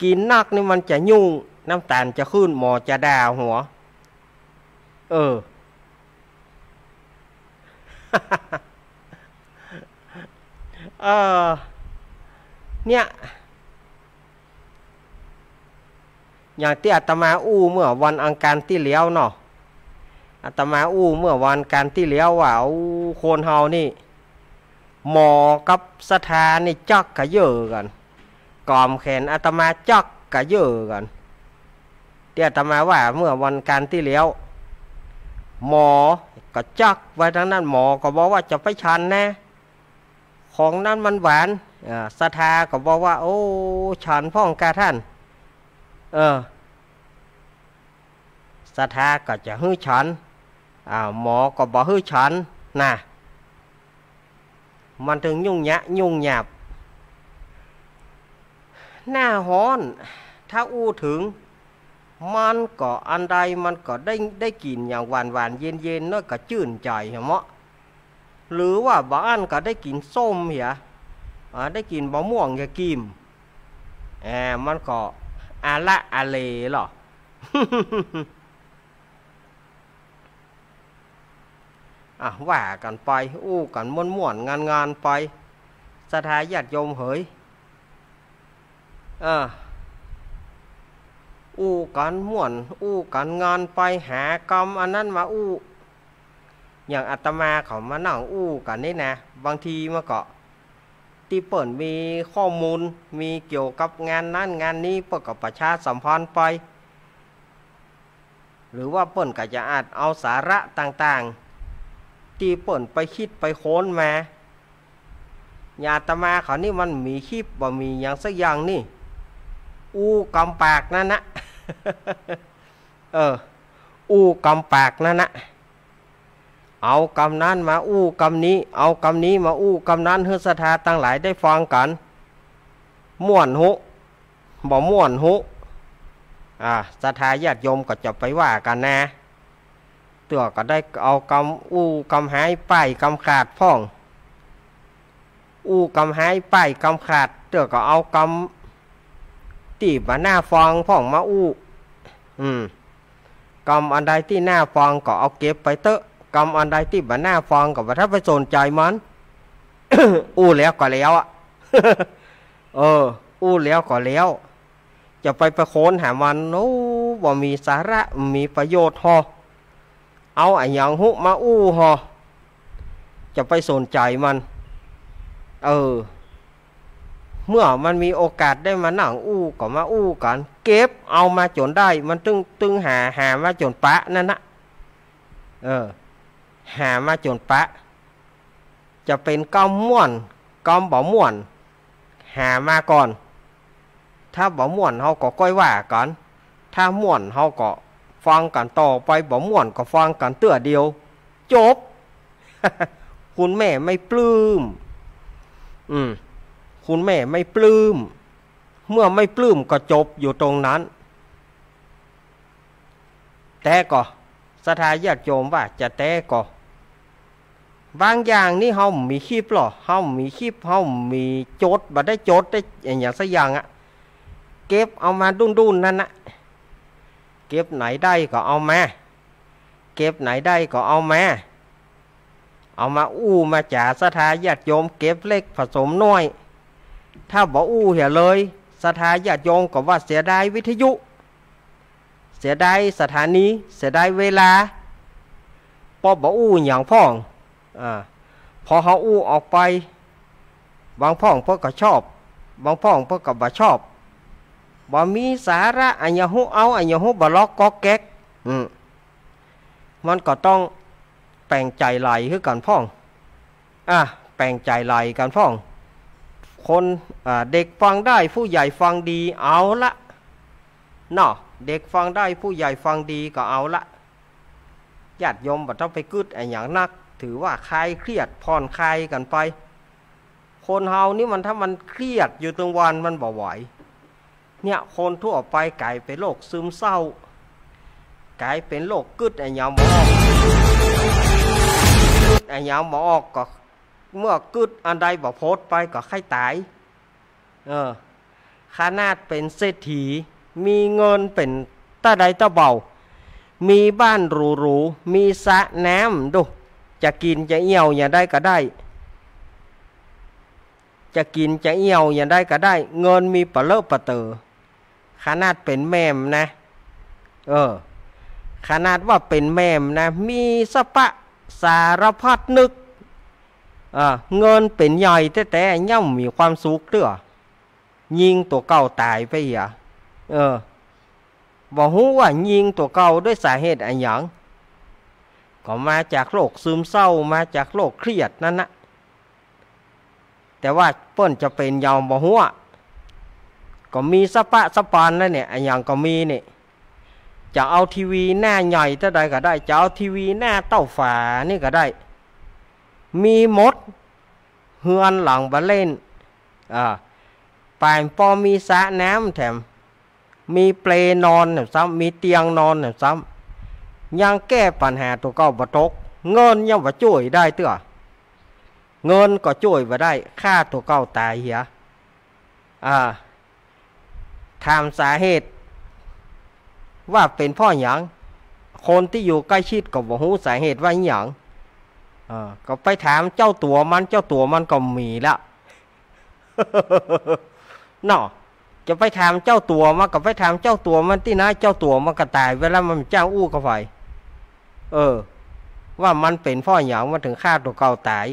กินนักนี่มันจะยุ่งน้ำตาลจะขึ้นหมอจะด่าหัวเนี่ยอย่างที่อาตมาอู้เมื่อวันอังคารที่แล้วเนาะอาตมาอู้เมื่อวันการที่แล้วว่าคนเฮานี่หมอกับสถานี่จักกะเยอะกันกอมแขนอาตมาจักกะเยอะกันที่อาตมาว่าเมื่อวันการที่แล้วหมอก็จักไว้ทั้งนั้นหมอก็บอกว่าจะไปชันแน่ของนั้นมันหวานสถาก็บอกว่าฉันพ่องกาท่านสถาก็จะฮื้อฉันหมอก็บอกฮื้อฉันนะมันถึงยุ่งยะยุ่งหยาบหน้าฮ้อนถ้าอู้ถึงมันก็อันใดมันก็ได้กินอย่างหวานหวานเย็นเย็นน้อยก็จื่นใจเหรอมะหรือว่าบ้านก็ได้กินส้มเหรอได้กินบะม่วงยากิมมันก็ อาละอาเลหรอ ว่ากันไปอู้กันม่วนม่วนงานงานไปศรัทธาญาติโยมเฮ้ยอู้กันม่วนอู้กันงานไปหากรรมอันนั้นมาอู้อย่างอาตมาเขามานั่งอู้กันนี่นะบางทีมาเกาะที่เปิดมีข้อมูลมีเกี่ยวกับงานนั้นงานนี้เปิดกับประชาสัมพันธ์ไปหรือว่าเปิดกับจะอาจเอาสาระต่างๆที่เปิดไปคิดไปโค้นมาญาตมาเขานี่มันมีคลิปบ่มีอย่างสักอย่างนี่อู้กำปากนั่นนะ อู้กำปากนั่นนะเอากำนั้นมาอู้กำนี้เอากำนี้มาอู้กำนั้นเฮือศรัทธาตั้งหลายได้ฟังกันม่วนหุบ่ม่วนหุศรัทธาญาติโยมก็จะไปว่ากันนะตัวก็ได้เอากำอู้กำหายป้ายกำขาดพ่องอู้กำหายป้ายกำขาดตัวก็เอากำตีมาหน้าฟองพ่องมาอู้กำอันใดที่หน้าฟองก็เอาเก็บไปเตอะกรรมอันใดที่บ้านหน้าฟังกับว่าถ้าไปสนใจมัน อู้แล้วก็แล้วอ่ะ อู้แล้วก็แล้วจะไปค้นหามันโอ้บ่มีสาระมีประโยชน์ฮอเอาไอ้หยังหุมาอู้ฮอจะไปสนใจมันเมื่อมันมีโอกาสได้มานั่งอู้ก็มาอู้กันเก็บเอามาจนได้มันตึงหามาจนปะนั่นนะหามาจนปะจะเป็นกำม่วนกำบ่ม่วนหามาก่อนถ้าบ่ม่วนเขาก็ก้อยว่ากันถ้าม่วนเขาก็ฟังกันต่อไปบ่ม่วนก็ฟังกันเตื้อเดียวจบ คุณแม่ไม่ปลื้มคุณแม่ไม่ปลื้มเมื่อไม่ปลื้มก็จบอยู่ตรงนั้นแต่ก็ศรัทธาญาติโยมว่าจะแต่ก็บางอย่างนี่เฮามีคลิปหรอเฮามีคลิปเฮามีโจทย์บ่ได้โจทย์ได้อย่างสักอย่างอ่ะเก็บเอามาดุ้นนั่นน่ะเก็บไหนได้ก็เอามาเก็บไหนได้ก็เอามาอู้มาจ่าศรัทธาญาติโยมเก็บเล็กผสมน้อยถ้าบ่อู้เหี่ยเลยศรัทธาญาติโยมก็ว่าเสียดายวิทยุเสียดายสถานีเสียดายเวลาพอบ่อู้อย่างพ่องพอเขาอู้ออกไปบางพ่องเพิ่นก็ชอบบางพ่องเพิ่นก็บ่ชอบบ่มีสาระอันยะฮู้เอาอันยะฮู้บ่ล็อกก๊อกแก๊กมันก็ต้องแปลงใจไหลคือกันพ่องแปลงใจไหลกันพ่องคนเด็กฟังได้ผู้ใหญ่ฟังดีเอาละเนาะเด็กฟังได้ผู้ใหญ่ฟังดีก็เอาละญาติโยมบ่ต้องไปกึดอย่างนักถือว่าคลายเครียดผ่อนคลายกันไปคนเฮานี่มันถ้ามันเครียดอยู่ตรงวันมันบ่ไหวเนี่ยคนทั่วไปกลายเป็นโรคซึมเศร้ากลายเป็นโรคกึดอย่างหมออย่างหมอก็เมื่อกึดอันใดบ่โพสไปก็ใครตายขนาดเป็นเศรษฐีมีเงินเป็นตาใดตาเบามีบ้านหรูๆมีสระน้ำดูจะกินจะเอี่ยวอย่างได้ก็ได้จะกินจะเอี่ยวอย่างได้ก็ได้เงินมีปะเลอะปะเตอขนาดเป็นแม่มนะขนาดว่าเป็นแม่มนะมีสะปะสารพัดนึกเงินเป็นใหญ่แต่ย่อมมีความสุขเด้อยิงตัวเก่าตายไปอย่าบ่ฮู้ว่ายิงตัวเก่าด้วยสาเหตุอะไรอย่างก็มาจากโรคซึมเศร้ามาจากโรคเครียดนั่นนะแต่ว่าเปิ้นจะเป็นยาวบ่ฮู้ก็มีสะปะสะปานนั่นเนี่ยอย่างก็มีเนี่ยจะเอาทีวีหน้าใหญ่เท่าใดก็ได้จะเอาทีวีหน้าเต้าฝานี่ก็ได้มีหมดเฮือนหลังบ่เล่นป่านพอมีสระน้ำแถมมีเปลนอนซ้ำมีเตียงนอนซ้ำยังแก้ปัญหาตัวเก่าบ่ตกเงินยังบ่ช่วยได้เตื้อเงินก็ช่วยบ่ได้ค่าตัวเก่าตายเหี้ยถามสาเหตุ ว่าเป็นพ่อหยังคนที่อยู่ใกล้ชิดกับบ่ฮู้สาเหตุว่าหยังก็ไปถามเจ้าตัวมันก็มีละเนาะจะไปถามเจ้าตัวมันก็ไปถามเจ้าตัวมันที่นะเจ้าตัวมันก็ตายเวลามันเจ้าอู้ก็ไปว่ามันเป็นพ่อหยังมันถึงฆ่าตัวเก่าตาย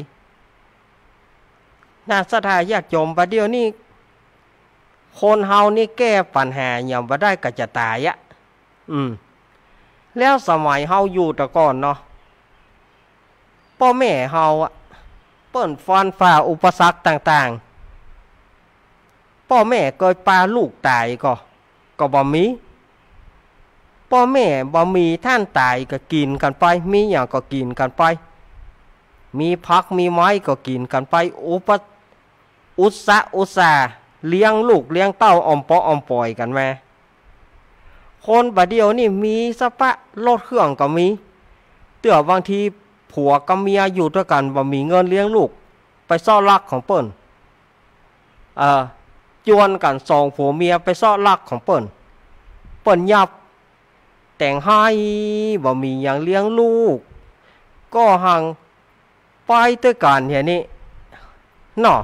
น่าศรัทธาญาติโยมประเดี๋ยวนี้คนเฮานี่แก้ปัญหาอย่างบ่ได้ก็จะตายอ่ะแล้วสมัยเฮาอยู่แต่ก่อนเนาะพ่อแม่เฮาอ่ะเปิ้นฟันฝ่าอุปสรรคต่างๆพ่อแม่เคยปาลูกตายก็บ่มีพ่อแม่บ่มีท่านตายก็กินกันไปมีหยังก็กินกันไปมีผักมีไม้ก็กินกันไปอุตส่าเลี้ยงลูกเลี้ยงเต้าอมปอยกันมาคนบะเดียวนี่มีสะปะรถเครื่องก็มีเตือบางทีผัวกับเมียอยู่ด้วยกันบ่มีเงินเลี้ยงลูกไปซ้อลักของเปิ้นจวนกันสองผัวเมียไปซ้อลักของเปิ้นยับแต่งให้บ่มีอย่างเลี้ยงลูกก็หังไปด้วยกันเฮียนี่เนาะ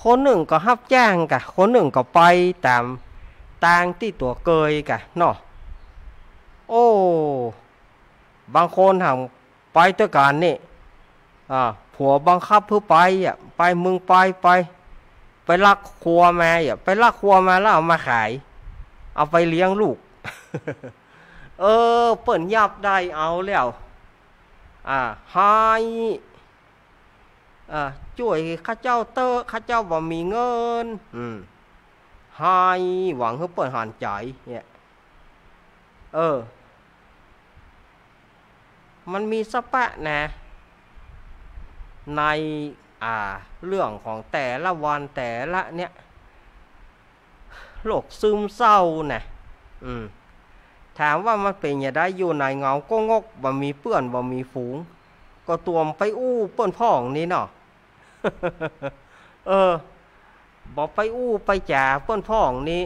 คนหนึ่งก็รับจ้างกะคนหนึ่งก็ไปตามต่างที่ตัวเกยกะเนาะโอ้บางคนหังไปด้วยกันนี่ผัวบังคับเพื่อไปไปมึงไปลักครัวมาไปลักครัวมาแล้วเอามาขายเอาไปเลี้ยงลูก เปิ่นยับได้เอาแล้วให้ช่วยข้าเจ้าข้าเจ้าบ่มีเงินให้หวังให้เปิดหันใจเนี่ยมันมีสะปะนะในเรื่องของแต่ละวันแต่ละเนี่ยโรคซึมเศร้านะถามว่ามันเป็นอย่างไรอยู่ในเงาก็งกบ่มีเพื่อนบ่มีฝูงก็ตัวมไปอู้เปิ้นพ่องนี่เนาะ บอกไปอู้ไปจ่าเปิ้นพ่องนี้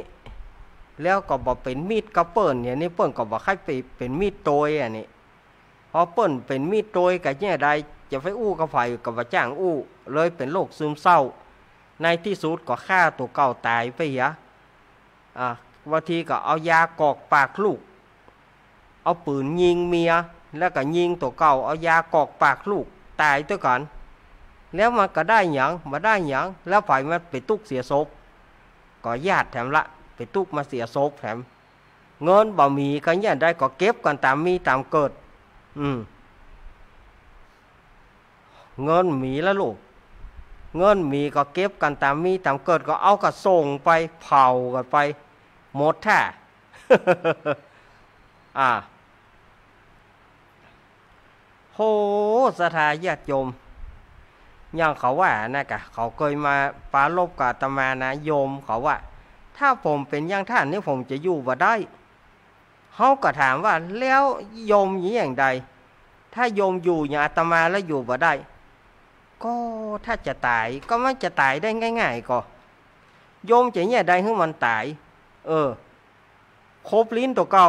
แล้วก็บอกเป็นมีดกระเปิ้นอย่างนี้เปิ้นก็บอกให้ไปเป็นมีดโตยอันนี้พอเปิ้นเป็นมีดโตยกับแง่ใดจะไปอู้กับไฟกับว่าจ้างอู้เลยเป็นโรคซึมเศร้าในที่สุดก็ฆ่าตัวเก่าตายไปเหรอบางทีก็เอายากอกปากลูกเอาปืนยิงเมียแล้วก็ยิงตัวเก่าเอายากอกปากลูกตายตัวกันแล้วมันก็ได้หยังมาได้หยังแล้วฝ่ายมันไปตุกเสียศพก็ญาติแถมละไปตุกมาเสียศพแถมเงินบ่มีก็ยันได้ก็เก็บกันตามมีตามเกิดเงินมีแล้วลูกเงินมีก็เก็บกันตามมีตามเกิดก็เอากระส่งไปเผากันไปหมดแท้ โหศรัทธาญาติโยมอย่างเขาว่านะกะเขาเคยมาปาลบกับอาตมานะโยมเขาว่าถ้าผมเป็นอย่างท่านนี่ผมจะอยู่บ่ได้เขาก็ถามว่าแล้วโยมอย่างใดถ้าโยมอยู่อย่างอาตมาแล้วอยู่บ่ได้ก็ถ้าจะตายก็มันจะตายได้ง่ายๆก็โยมจะอย่างใดให้มันตายครบลิ้นตัวเก่า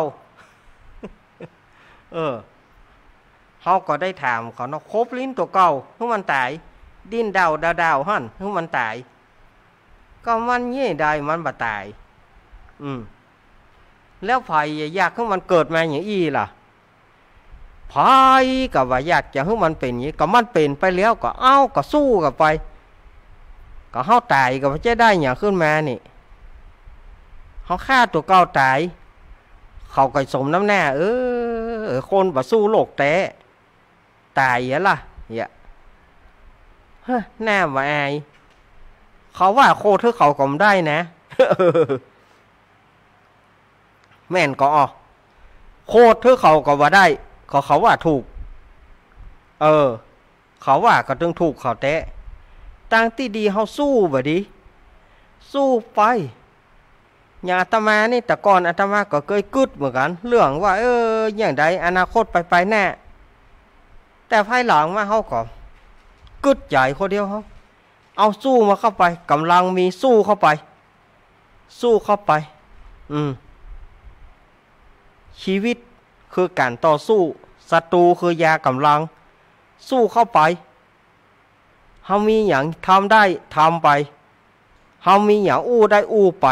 เขาก็ได้ถามเขาเนาะครบลิ้นตัวเก่าให้มันตายดิ้นดาวหั่นให้มันตายก็มันเงี้ยได้มันบ่ตายแล้วไผอยากให้มันเกิดมาอย่างอี้ล่ะไผก็ว่าอยากจะให้มันเป็นอย่างนี้ก็มันเป็นไปแล้วก็เอ้าก็สู้กันไปก็เฮาตายก็บ่จะได้หยังขึ้นมานี่เขาฆ่าตัวเก่าตายเขาก็สมน้ำหน้าคนบ่สู้โลกแท้ตายเหรอล่ะเนี่ยหน้าบ่อายเขาว่าโคตรเขาก็บ่ได้นะ แม่นก็อ๋อโคตรเขาก็บ่ได้เขาว่าถูกเขาว่าก็ถึงถูกเขาแท้ตั้งที่ดีเขาสู้บ่ดีสู้ไปอย่างอาตมานี่แต่ก่อนอาตมาก็เคยกึดเหมือนกันเรื่องว่าอย่างใดอนาคตไปแน่แต่ภายหลังมาเขาก็กึดใหญ่คนเดียวเขาเอาสู้มาเข้าไปกำลังมีสู้เข้าไป ชีวิตคือการต่อสู้ศัตรูคือยากำลังสู้เข้าไปเฮามีอย่างทำได้ทำไปเฮามีอย่างอู้ได้อู้ไป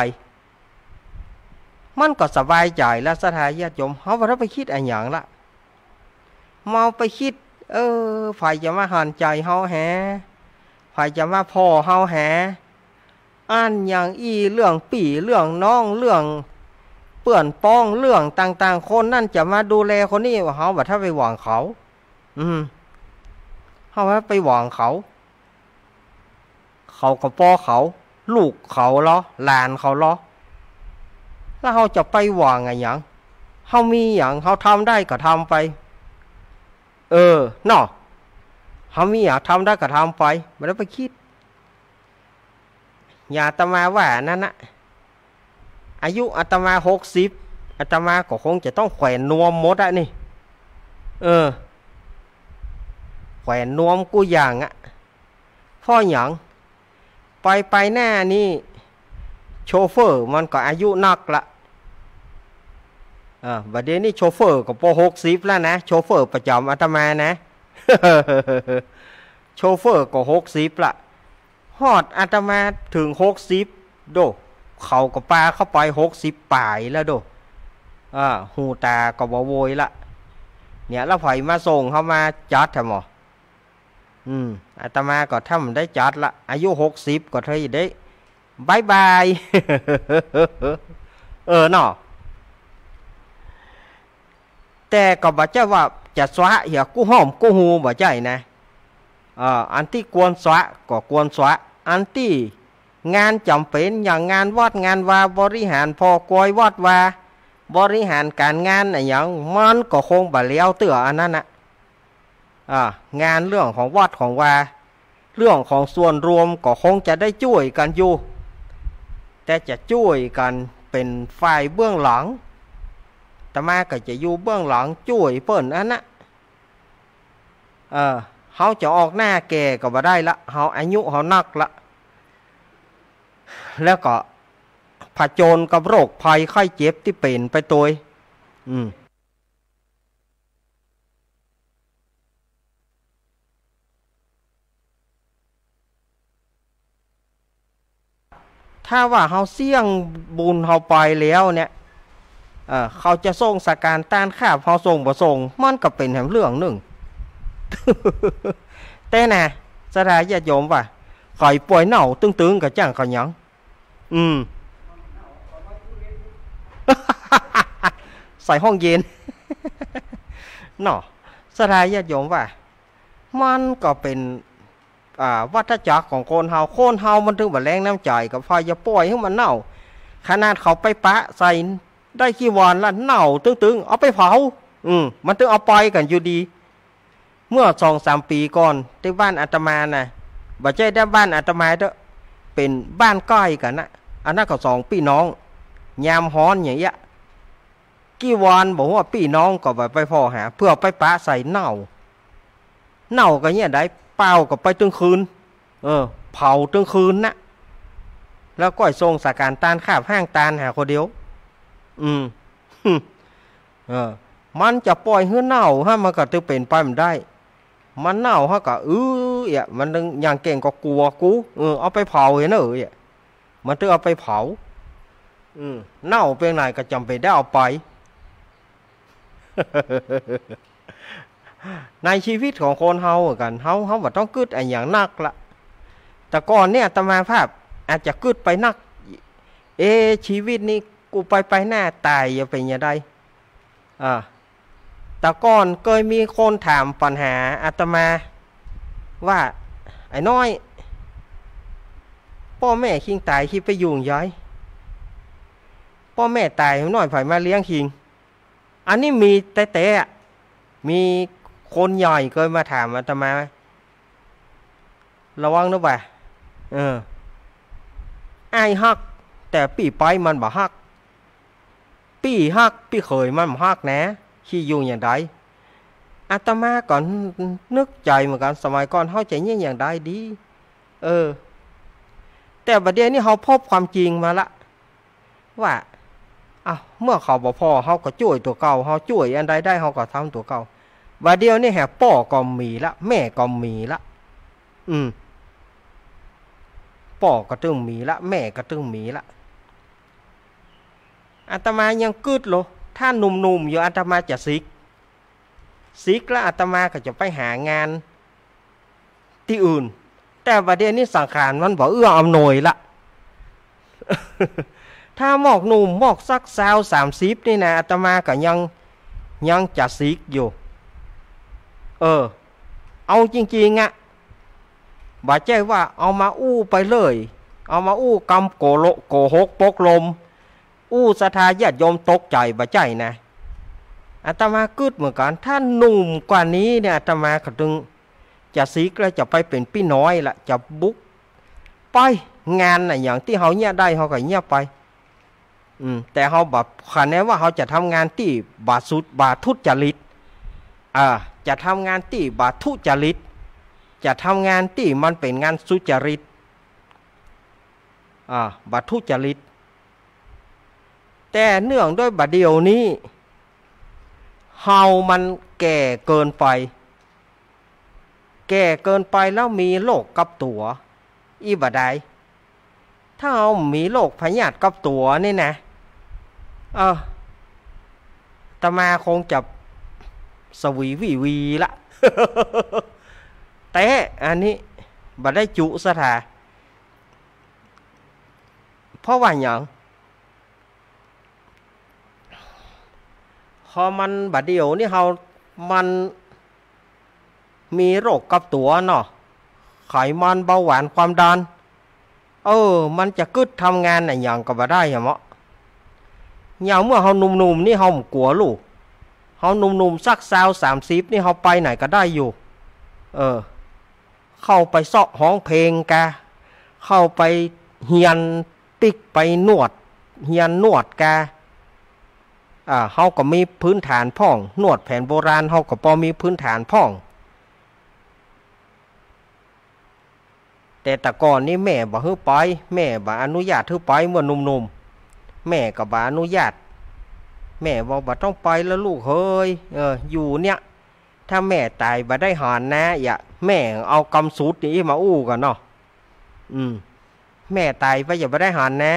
มันก็สบายใจและศรัทธาญาติโยมเฮาบ่ต้องไปคิดอะไรอย่างละเมาไปคิดไผจะมาหันใจเฮาแฮไผจะมาพ่อเฮาแฮอ่านอย่างอีเรื่องปี่เรื่องน้องเรื่องเปื่อนป้องเรื่องต่างๆคนนั่นจะมาดูแลคนนี้ว่าเฮาบ่ถ้าไปหวังเขาเฮาว่าไปหวังเขาเขากับพ่อเขาลูกเขาเหรอหลานเขาเหรอแล้วเฮาจะไปหวังอะไรอย่างเฮามีอย่างเฮาทำได้ก็ทำไปเนาะเฮามีอยากทำได้ก็ทำไปไม่ได้ไปคิดอย่าอาตมาว่านั่นนะอายุอาตมา60อาตมาก็คงจะต้องแขวนนวมหมดอะนี่แขวนนวมกูอย่างอะพ่อหยังไปหน้านี่โชเฟอร์มันก็อายุนักละบัดเดี๋ยวนี้โชเฟอร์ก็ป่อ60แล้วนะโชเฟอร์ประจำอาตมานะ โชเฟอร์ก็60ละฮอดอาตมาถึง60โดเขาก็ปลาเข้าไป60ป่ายแล้วโดหูตาก็บ่โวยละเนี่ยแล้วไผมาส่งเข้ามาจัดแท้หมออาตมาก็ทำได้จัดละอายุ60ก็เท่าได้บายบาย เนาะแต่ก็บ่ใช่ว่าจะสวะอย่ากูหอมกูหูบ่ใช่นะอันที่ควรสวะก็ควรสวะอันที่งานจำเป็นอย่างงานวัดงานวาบริหารพอกวยวัดวาบริหารการงานอะไรอย่างมันก็คงบ่เลี้ยวเตื่ออันนั้นนะงานเรื่องของวัดของวาเรื่องของส่วนรวมก็คงจะได้ช่วยกันอยู่แต่จะช่วยกันเป็นฝ่ายเบื้องหลังแต่มาก็จะอยู่เบื้องหลังช่วยเปิ้นอันนะเขาจะออกหน้าแก่ก็บ่ได้ละเขาอายุเขานักละแล้วก็ผจญกับโรคภัยไข้เจ็บที่เป็นไปตัวถ้าว่าเขาเสี่ยงบุญเขาไปแล้วเนี่ยเขาจะส่งสการต้านข้าเขาส่งบ่ส่งมันก็เป็นแห่งเรื่องหนึ่ง แต่น่ะสาธายาโยมว่าข่อยป่วยเน่าตึงๆกับจ้างข่อยหยังใส่ห้องเย็นเนาะสาธายาโยมว่ามันก็เป็นวัฏจักรของคนเฮามันถึงบ่แรงน้ำใจกับพอจะป่วยให้มันเน่าขนาดเขาไปปะใส่ได้ขี้วอนละเน่าตึงๆเอาไปเผามันถึงเอาไปกันอยู่ดีเมื่อ 2-3 ปีก่อนที่บ้านอาตมาน่ะบ่ใช่ได้บ้านอาตมาเด้อเป็นบ้านก้อยกันนะอันนั้นก็2พี่น้องยามฮ้อนอย่างเงี้ยกี่วันบอกว่าพี่น้องก็บ่ไปพ่อหาเพื่อไปปะใส่เน่าก็เนี่ยได้เป่าก็ไปตึงคืนเผาตึงคืนนะแล้วก็ส่งสาการตานข้าบห้างตานหาคนเดียวมันจะปล่อยให้เน่าฮะมันก็จะเป็นไปไม่ได้มันเน่าฮะก็มันอย่างเก่งก็กลัวกูเอาไปเผาเห็นมันจะเอาไปเผาเน่าเป็นไรก็จำเป็นได้เอาไป ในชีวิตของคนเฮากันเฮาว่าต้องกึดอย่างนักละแต่ก่อนเนี่ยอาตมาภาพอาจจะกึดไปนักชีวิตนี้กูไปหน้าตายจะเป็นยังไงแต่ก่อนเคยมีคนถามปัญหาอาตมาว่าไอ้น้อยพ่อแม่คิงตายคิดไปยุ่งย้อยพ่อแม่ตายน้อยไผมาเลี้ยงคิงอันนี้มีแต่มีคนใหญ่เคยมาถามอาตมาระวังนะบ่าไอ้ฮักแต่ปี่ไปมันบ่ฮักปี่ฮักปี่เคยมันบ่ฮักนะขี้ยุ่งอย่างใดอาตมาก่อนนึกใจเหมือนกันสมัยก่อนเฮาใจยิ่งอย่างใดดีแต่บัดเดี๋ยวนี้เฮาพบความจริงมาละว่า อ่ะเมื่อเขาบ่พอเขาก็ช่วยตัวเก่าเขาช่วยอันใดได้เขาก็ทำตัวเก่าว่าเดียวนี่แหบป่อก็มีละแม่ก็มีละป่อก็ตึงมีละแม่ก็ตึงมีละอาตมายังกึดโลถ้าหนุ่มๆอยู่อาตมาจะซิกแล้วอาตมาก็จะไปหางานที่อื่นแต่ว่าเดี๋ยวนี้สังขารมันบ่เอื้ออำนวยละ ถ้าหมอกหนุ่มหมอกซักสาว30นี่นะอาตมาก็ยังจะซิกอยู่เอาจริงๆอ่ะบ่ใจว่าเอามาอู้ไปเลยเอามาอู้กำโกโลโกหกปกลมอู้ศรัทธาญาติโยมตกใจบ่ใจนะอาตมากึดเหมือนกันถ้าหนุ่มกว่านี้เนี่ยอาตมาก็ถึงจะซีกแล้วจะไปเป็นพี่น้อยละจะบุกไปงานน่ะอย่างที่เขาเนี่ยได้เขาก็เนี่ยไปแต่เขาแบบคันนี้ว่าเขาจะทำงานที่บาสุดบาทุจริตจะทำงานที่บาทุจริตจะทำงานที่มันเป็นงานสุจริตบาทุจริตแต่เนื่องด้วยบาเดียวนี้เฮามันแก่เกินไปแล้วมีโรคกับตัวอีบะไดถ้าเอามีโรคพยาธิกับตัวนี่นะตมาคงจะสวีวีละแต่อันนี้บ่ได้จุสถาเพราะว่าอย่างพอมันบัดเดียวนี่เขามันมีโรคกับตัวเนาะไขมันเบาหวานความดันมันจะกึดทำงานอย่างก็บ่ได้เหรอเมาะอย่างเมื่อเขาหนุ่มๆนี่เขาไม่กลัวลูกเขาหนุ่มๆสักสาว30นี่เขาไปไหนก็ได้อยู่เข้าไปเสาะห้องเพลงกะเข้าไปเฮียนปิกไปนวดเฮียนนวดกะเขาก็มีพื้นฐานพ่องนวดแผนโบราณเขาก็พอมีพื้นฐานพ่องแต่ตะก่อนนี่แม่บ่ให้ไปแม่บ่อนุญาตให้ไปเมื่อหนุ่มๆแม่ก็บ่อนุญาตแม่บอกบ่ต้องไปแล้วลูกเฮ้ยอยู่เนี่ยถ้าแม่ตายบ่ได้หอนนะอย่าแม่เอากำสูตรนี้มาอู้กันเนาะแม่ตายไปอย่าบ่ได้หอนนะ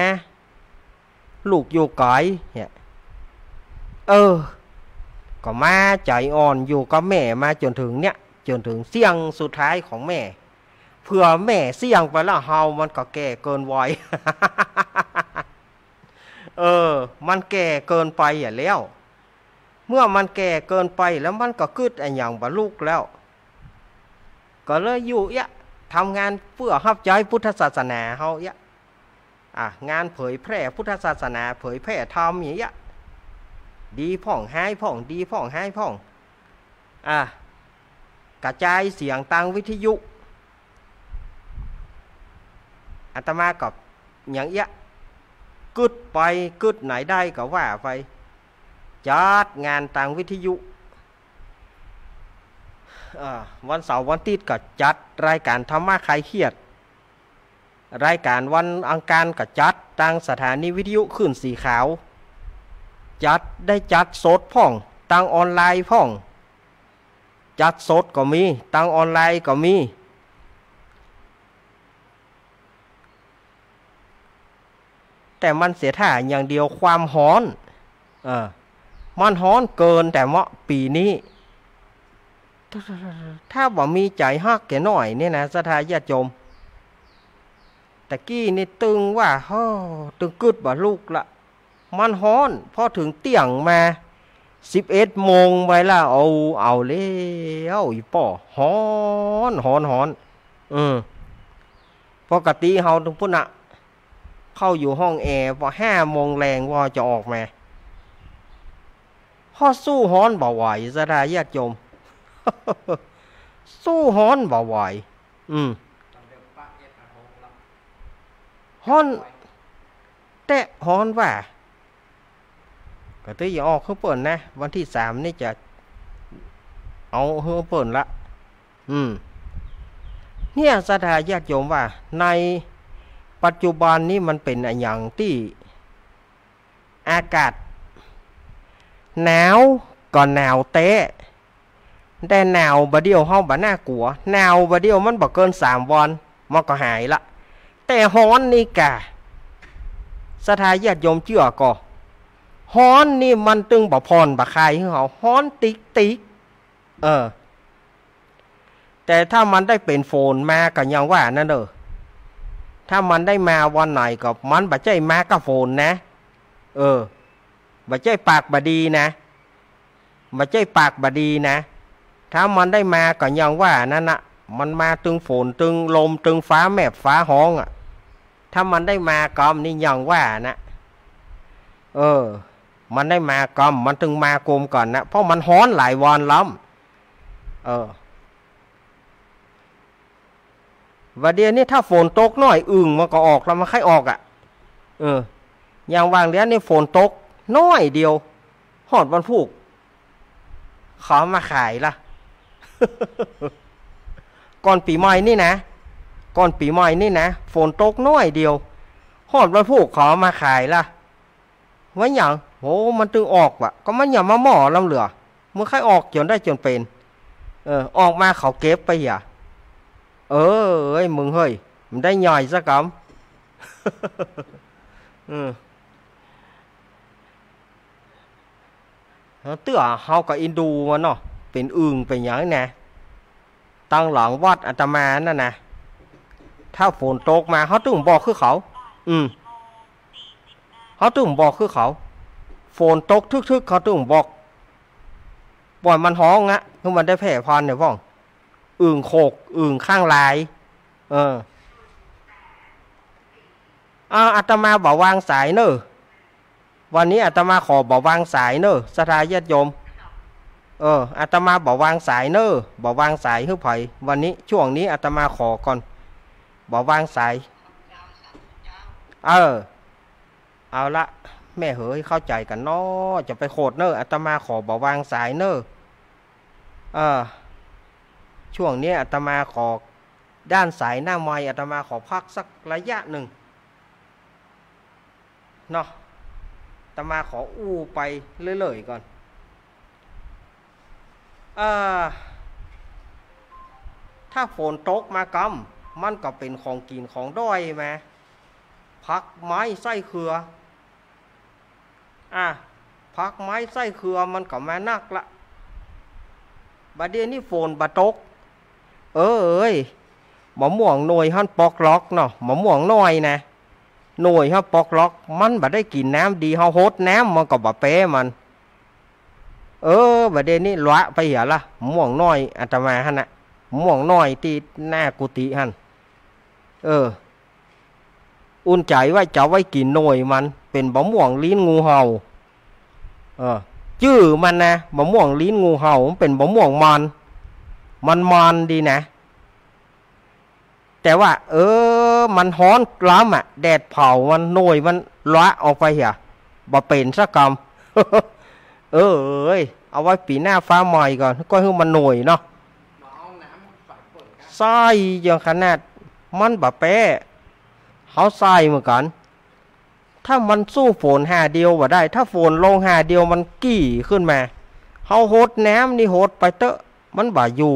ลูกอยู่ไกลเนี่ยก็มาใจอ่อนอยู่กับแม่มาจนถึงเนี่ยจนถึงเสี้ยงสุดท้ายของแม่เพื่อแม่เสี่ยงไปแล้วเฮามันก็แก่เกินวัย มันแก่เกินไปอย่าแล้วเมื่อมันแก่เกินไปแล้วมันก็กึดอย่างบรรลุแล้วก็เลยอยู่เยะทำงานเพื่อรับใช้พุทธศาสนาเฮาเยะงานเผยแพร่พุทธศาสนาเผยแพร่ธรรมอย่างเยะดีพ่องหายพ่องดีพ่องหายพ่องกระจายเสียงทางวิทยุอาตมากับอย่างเงี้ยกึดไปกึดไหนได้ก็ว่าไปจัดงานทางวิทยุวันเสาร์วันอาทิตย์ก็จัดรายการธรรมะคลายเครียดรายการวันอังคารก็จัดทางสถานีวิทยุขึ้นสีขาวจัดได้จัดสดพ่องทางออนไลน์พ่องจัดสดก็มีทางออนไลน์ก็มีแต่มันเสียท่าอย่างเดียวความฮ้อนมันฮ้อนเกินแต่เมาะปีนี้ถ้าบ่มีใจฮักแก่หน่อยเนี่ยนะสถาญาติโยมตะกี้นี่ตึงว่าตึงกึดบ่ลูกละมันฮ้อนพอถึงเตี่ยงมา11 โมงไว้ละเอาแล้วอีป่อฮ้อนปกติเฮาตรงพุ่นน่ะเข้าอยู่ห้องแอร์พอ5 โมงแรงว่าจะออกมาพอสู้ฮ้อนบ่ไหวสถาญาติโยม สู้ฮ้อนบ่ไหวฮ้อนแต่ฮ้อนว่าก็ตื้ออย่าออกเพิ่งเปิดนะวันที่3นี่จะเอาเพิ่งเปิดละเนี่ยสถาญาติโยมว่าในปัจจุบันนี้มันเป็นอย่างที่ อากาศหนาวก็หนาวเตะแต่หนาวบะเดียวเฮาบ่น่ากลัวหนาวบะเดียวมันบ่เกิน3วันมันก็หายละแต่ฮ้อนนี่กะศรัทธาญาติโยมเชื่อก็ฮ้อนนี่มันตึงบ่พรบ่คายคือเฮาฮ้อนติ๊กๆแต่ถ้ามันได้เป็นโฟนมาก็ยังว่านั่นเด้อถ้ามันได้มาวันไหนก็มันบ่ใช่มากับโฟนนะบ่ใช่ปากบ่ดีนะบ่ใช่ปากบ่ดีนะถ้ามันได้มาก็ยังว่านั่นน่ะมันมาตึงฝนตึงลมตึงฟ้าแมบฟ้าห้องอ่ะถ้ามันได้มากรรมนี่ยังว่านะมันได้มากรรมมันตึงมากรมก่อนนะเพราะมันฮ้อนหลายวันล้ำวันเดียวนี่ถ้าฝนตกน้อยอึ่งมันก็ออกแล้วมันค่อยออกอ่ะอย่างวางเลี้ยนนี่ฝนตกน้อยเดียวหอดวันพุกขอมาขายละ ก่อนปีใหม่นี่นะฝนตกน้อยเดียวหอดวันพุกขอมาขายละว่าอย่างโหมันตึงออกว่ะก็มันอย่ามาหม่อลำเหลือมันค่อยออกจนได้จนเป็นออกมาเขาเก็บไปอ่ะเอ้ยมึงเฮ้ยมันได้ย่อยซะกำ เตื้อเฮากับอินดูวะเนาะเป็นอึ่งเป็นอย่างนะตั้งหลังวัดอาตมานั่นนะถ้าฝนตกมาเขาตึงบอกคือเขาฝนตกทึกๆเขาตึงบอกปล่อยมันฮ้องอะคือมันได้แผ่พรเนี่ยพ่องอึ่งโขกอึ่งข้างลายอาตมาบ่วางสายเนอะวันนี้อาตมาขอบ่วางสายเนอะศรัทธาญาติโยมอาตมาบ่วางสายเนอะบ่วางสายคือไผวันนี้ช่วงนี้อาตมาขอก่อนบ่วางสายเอาละแม่เหยเข้าใจกันเนาะจะไปโคดเนอะอาตมาขอบ่วางสายเนอะช่วงนี้อาตมาขอด้านสายหน้าไม้อาตมาขอพักสักระยะหนึ่งเนาะอาตมาขออู้ไปเรื่อยๆก่อนถ้าฝนตกมากำมันก็เป็นของกินของด้อยไหมพักไม้ไส้เครือพักไม้ไส้เครือมันก็มานักละบัดเดี๋ยวนี้ฝนบะตกมะม่วงหน่วยฮั่นปอกล็อกเนาะมะม่วงน้อยนะหน่วยฮั่นปอกล็อกมันบะได้กินน้ำดีเขาโหดน้ำมันก็บะเป๊ะมันบัดเดี๋ยวนี้ล้วไปเหรอละมะม่วงน้อยอาตมาฮั่นน่ะมะม่วงน้อยที่หน้ากุฏิฮั่นอุ่นใจไว้จะไว้กินหน่วยมันเป็นมะม่วงลิ้นงูเห่าชื่อมันนะมะม่วงลิ้นงูเห่ามันเป็นมะม่วงมันดีนะแต่ว่ามันฮ้อนล้ำอ่ะแดดเผามันหน่วยมันละออกไปเหรอบ่เป็นสักกรรม เอาไว้ปีหน้าฟ้าใหม่ก่อนก็คือมันหน่วยเนาะใส่อย่างขนาดมันบ่แป้เขาใส่เหมือนกันถ้ามันสู้ฝนหาเดียวว่าได้ถ้าฝนลงหาเดียวมันกี่ขึ้นมาเขาโหดน้ำนี่โหดไปเตอะมันบ่อยู่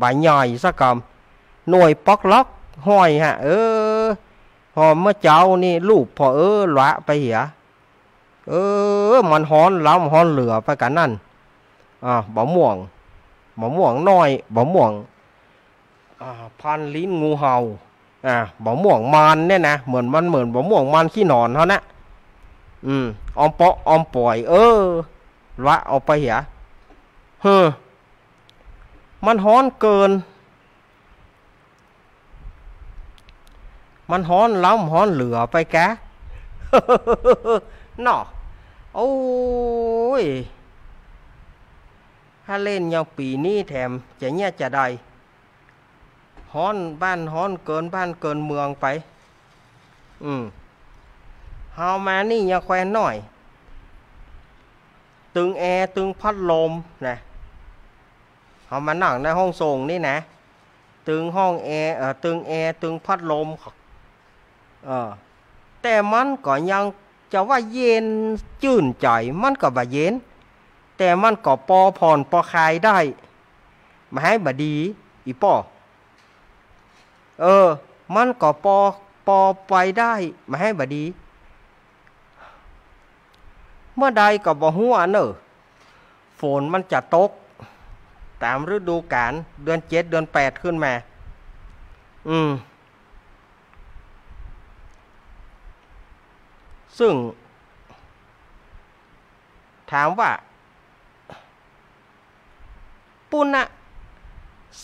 บ่ใหญ่สักกำหน่วยปอกล็อกห้อยฮะพอเมื่อเจ้านี่ลูกพอละไปเหรอมันฮ้อนล้ำฮ้อนเหลือไปกันนั่นบ่ม่วงน้อยบ่ม่วงพันลิ้นงูเห่าบ่ม่วงมันเนี่ยนะเหมือนบ่ม่วงมันขี้หนอนเขานะอมเปาะอมปล่อยละเอาไปเหรอมันฮ้อนเกินมันฮ้อนล้ำฮ้อนเหลือไปแก เนาะโอ้ยถ้าเล่นอย่างปีนี้แถมจะเนี่ยจะได้ฮ้อนบ้านฮ้อนเกินบ้านเกินเมืองไปเฮามานี่อย่าแควนหน่อยตึงแอร์ตึงพัดลมนะเฮามานั่งในห้องส่งนี่นะตึงห้องแอร์ตึงพัดลมแต่มันก็ยัง จะว่าเย็นจื่นใจมันก็บ่เย็นแต่มันก็พอผ่อนพอคลายได้มาให้บ่ดีอีป่อมันก็พอไปได้มาให้บ่ดีเมื่อใดก็บ่ฮู้อันเนอฝนมันจะตกตามฤดูกาลเดือน7เดือน8ขึ้นมาซึ่งถามว่าปุณะ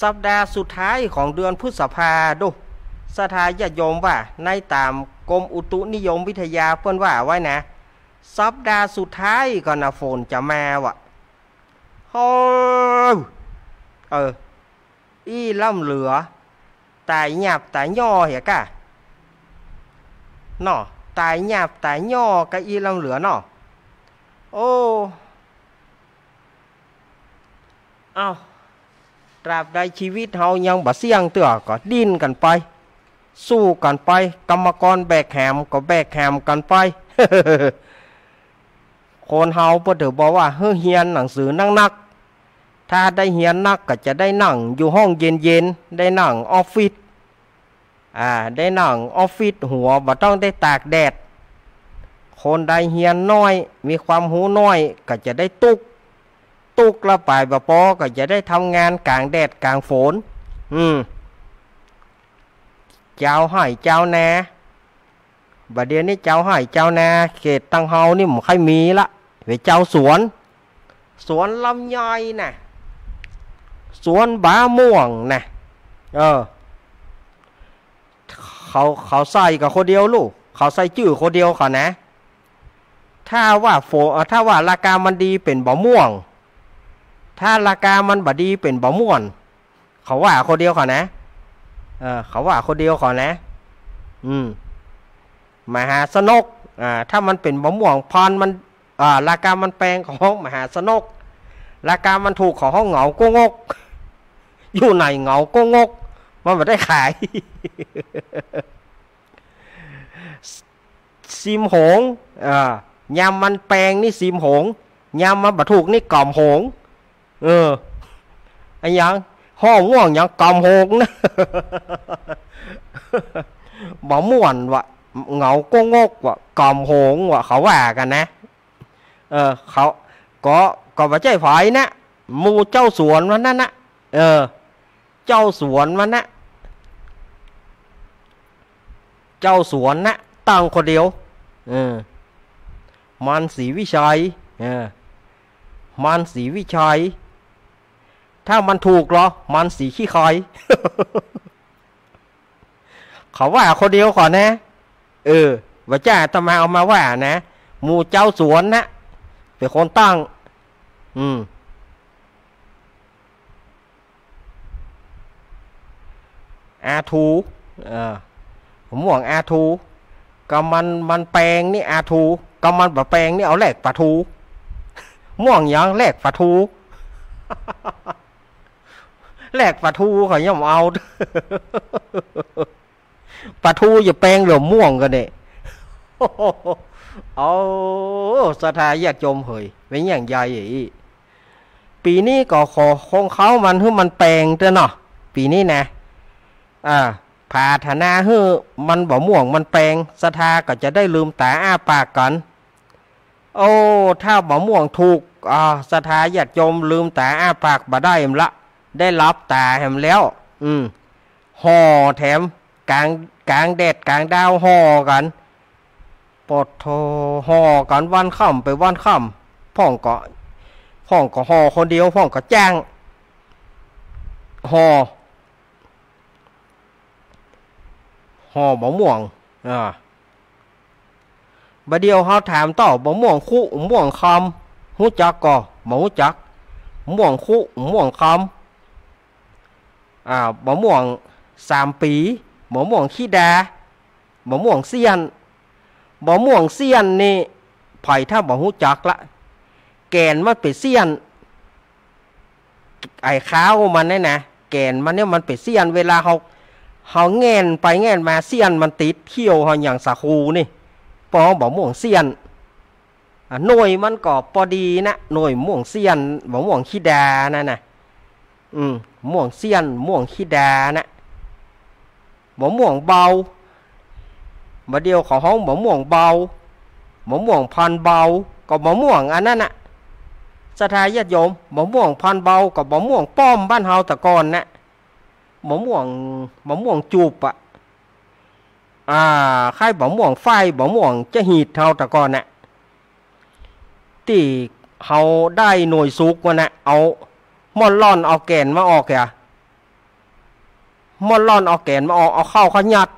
สัปดาห์สุดท้ายของเดือนพฤษภาดูสถาญาติโยมว่าในตามกรมอุตุนิยมวิทยาเพิ่นว่าไว้นะสัปดาห์สุดท้ายก่อนนะฝนจะมาวะโอ้ยอี้ล่ำเหลือตายหยาบตายย่อเหรอกะเนาะตายหยาบตายย่อกะอีล่ำเหลือเนาะโอ้เอาตราบใดชีวิตเฮายังบ่เสี่ยงเตื้อก็ดิ้นกันไปสู้กันไปกรรมกรแบกแหมก็แบกแหมกันไป คนเฮาเพิ่นถือบอกว่าเฮียนหนังสือนักๆถ้าได้เฮียนนักก็จะได้นั่งอยู่ห้องเย็นๆได้นั่งออฟฟิศได้นั่งออฟฟิศหัวบ่ต้องได้ตากแดดคนใดเฮียนน้อยมีความรู้น้อยก็จะได้ตุกละไปบ่พอก็จะได้ทำงานกลางแดดกลางฝนเจ้าให้เจ้าแหน่บัดเดี๋ยวนี้เจ้าให้เจ้าแหน่เขตตังเฮานี่มันค่อยมีละไปเจ้าสวนลำไยน่ะสวนบาม่วงน่ะเขาใส่กับคนเดียวลูกเขาใส่ชื่อคนเดียวเขานะถ้าว่าราคามันดีเป็นบะม่วงถ้าราคามันบ่ดีเป็นบะม่วนเขาว่าคนเดียวเขานะเขาว่าคนเดียวเขานะมหาสนุกถ้ามันเป็นบะม่วงพรมันราคามันแพงของห้องมหาสนุกราคามันถูกของห้องเหงาโกงกอยู่ไหนเหงาโกงกมันไม่ได้ขาย ซิมหงยามมันแพงนี่ซิมหงยามมันบ่ถูกนี่กล่อมหงไอ้ยังห้องง่วงยังกล่อมหงนะ บ่ม่วนวะเหงาโกงกวะกล่อมหงวะเขาว่ากันนะเขาก็บ่ใจไผนะหมู่เจ้าสวนมันนั่นนะเจ้าสวนมันนะตั้งคนเดียวมันศรีวิชัยถ้ามันถูกเหรอมันสีขี้คอย เขาว่าคนเดียวก่อนนะว่าจ้าตมาเอามาว่านะหมู่เจ้าสวนนะเป็นคนตั้งอาทูผมหวังอาทูก็มันแปลงนี่อาทูก็มันแบบแปลงนี่เอาแหลกปลาทูม่วงยังแหลกปลาทู แหลกปลาทูเขาย่อมเอา ปลาทูอย่าแปลงเหลือม่วงกันเนี่ย เอาสถาญาติโยมเหยเป็นอย่างใหญ่ปีนี้ก็ขอคงเขามันให้มันแปลงเถอะเนาะปีนี้นะผาธนาฮือมันบ่ม่วงมันแปลงสถาก็จะได้ลืมตาอ้าปากกันโอ้ถ้าบ่ม่วงถูกสถาญาติโยมลืมตาอ้าปากบ่ได้แหมละได้รับตาแหมแล้วห่อแถมกลางแดดกลางดาวห่อกันปดโทห่อกันวันค่ำไปวันค่ำพ่องก็ห่อคนเดียวพ่องก็จ้างห่อบ่ม่วงบ่เดียวเขาถามต่อบ่ม่วงคู่ม่วงคำหูจักก่อบ่หูจักม่วงคู่ม่วงคำบ่ม่วงสามปีบ่ม่วงขี้ดาบ่ม่วงเสี้ยนบ่ม่วงเสี้ยนนี่ไผถ้าบ่หูจักละแกนมันเป็นเสี้ยนไอ้ขาวมันนี่นะแกนมันเนี่ยมันเป็นเสี้ยนเวลาเขาแง่นไปแง่นมาเสี้ยนมันติดเขี้ยวเขาอย่างสาคูนี่ ปอบ่อม่วงเซียนหน่วยมันก็พอดีนะหน่วยม่วงเซียนบ่อม่วงขี้ดานะนะม่วงเซียนม่วงขี้ดานะบ่อม่วงเบาบ่เดียวของห้องบ่อม่วงเบาบ่อม่วงพันเบาก็บ่อม่วงอันนั้นนะสถาญาติโยมบ่อม่วงพันเบาก็บ่อม่วงป้อมบ้านเฮาตะกอนนะบ่อม่วงจูบอะค่ายบ่อม่วงไฟบ่อม่วงจะหีดเฮาตะกอนนะตีเขาได้หน่วยซุกวะนะเอาม่อนล่อนเอาแกนมาออกแกม่อนล่อนเอาแกนมาออกเอาเข้าขยัด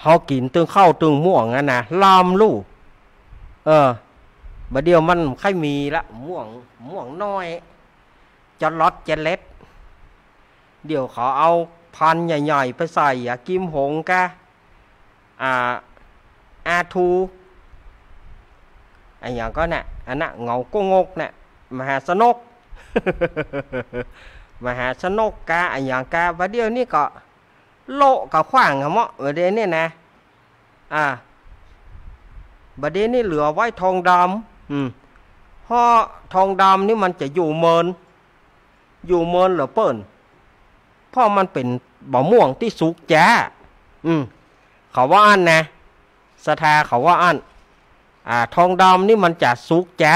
เขากินตึงเข้าตึงม่วงนั่นนะลามลูกบัดเดียวมันค่อยมีละม่วงน้อยจะล็อตจะเล็ดเดี๋ยวเขาเอาพันใหญ่ๆไปใส่กิมหงกะอาทูไอ้อย่างก็น่ะอันน่ะเงาโกงกน่ะมหาสนุก มหาสนุกกะไอ้อย่างกะว่าเดี๋ยวนี้ก็โลกับขว้างอะเมาะว่าเดี๋ยวนี้นะว่าเดี๋ยวนี้เหลือไว้ทองดำเพราะทองดำนี่มันจะอยู่เมินเหรอเปิ้นเพราะมันเป็นบ่อม่วงที่สุกจ้าเขาว่าอันนะสถาเขาว่าอันทองดำนี่มันจะสุกจ้า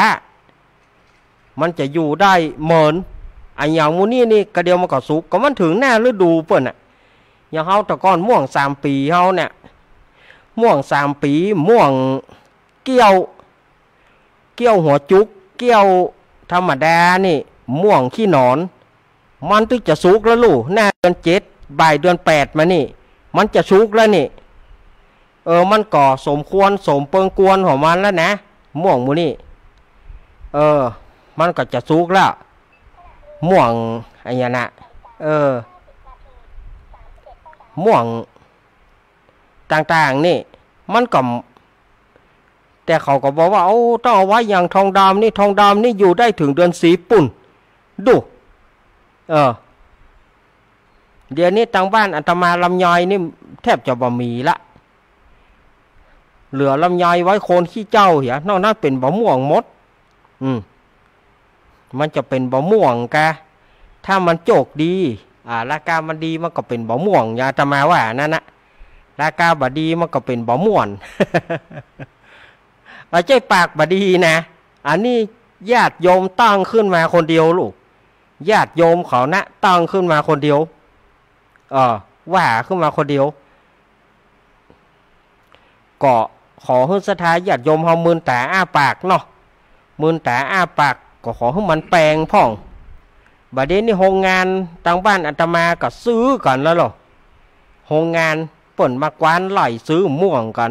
มันจะอยู่ได้เหมือนไอ้อย่างมูนี่นี่กระเดียวมันก็สุกก็มันถึงหน้าฤดูเปิ้นอ่ะอย่างเฮาตะก้อนม่วง3 ปีเฮาเนี่ยม่วง3 ปีม่วงเกี้ยวหัวจุกเกี้ยวธรรมดานี่ม่วงขี้หนอนมันตึกจะสุกแล้วลูกหน้าเดือน7บ่ายเดือน8มานี่มันจะสุกแล้วนี่มันก่อสมควรสมเปิงกวนของมันแล้วนะม่วงมูนี่มันก็จะสุกแล้วม่วงไอ้ยานะม่วงต่างๆนี่มันก็แต่เขาก็บอกว่าโอ้ต้องเอาไว้อย่างทองดำนี่อยู่ได้ถึงเดือน4 ปุ่นดูเดี๋ยวนี้ทางบ้านอาตมาลำยอยนี่แทบจะบ่มีละเหลือลำยอยไว้โคนขี้เจ้าเหรอนอกนั้นเป็นบ่อม่วงมดมันจะเป็นบ่อม่วงกะถ้ามันโจกดีราคามันดีมันก็เป็นบ่อม่วงอาตมาว่านั่นนะราคาบ่ดีมันก็เป็นบ่อม่วน เอาใจปากบ่ดีนะอันนี้ญาติโยมตั้งขึ้นมาคนเดียวลูกญาติโยมเขานะตั้งขึ้นมาคนเดียวว่าขึ้นมาคนเดียวก็ขอให้สถาญาติโยมเฮามืนแต่อ้าปากเนาะมืนแต่อ้าปากก็ขอให้มันแปลงพ่องบัดนี้นี่โรงงานทางบ้านอาตมาก็ซื้อกันแล้วหรอโรงงานเปิ่นมากวานไหลซื้อม่วงกัน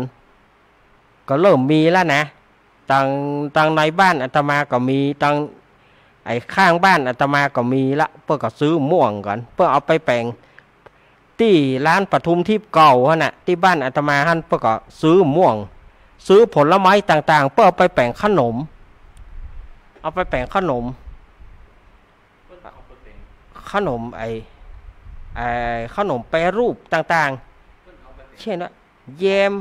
ก็เริ่มมีแล้วนะทางในบ้านอาตมาก็มีทางไอ้ข้างบ้านอาตมาก็มีละเพื่อก็ซื้อม่วงกันเพื่อเอาไปแปลงที่ร้านปทุมทิพย์เก่าฮะน่ะที่บ้านอาตมาฮั่นเพื่อก็ซื้อม่วงซื้อผลไม้ต่างๆเพื่อเอาไปแปลงขนมขนมไอ้ขนมแปรรูปต่างๆเช่นว่าแยม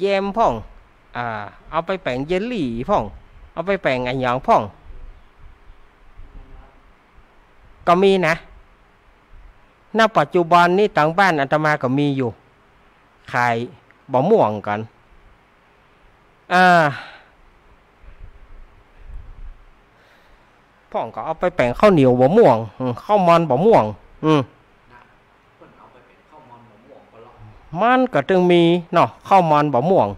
แยมพ่องเอาไปแปลงเยลลี่พ่องเอาไปแปลงไอ้ยางพ่องก็มีนะณปัจจุบันนี้ต่างบ้านอาตมาก็มีอยู่ขายบ่อม่วงกันพ่องก็เอาไปแปลงข้าวเหนียวบ่อม่วงข้าวมันบ่อม่วงมันก็จึงมีเนาะข้าวมันบ่อม่วง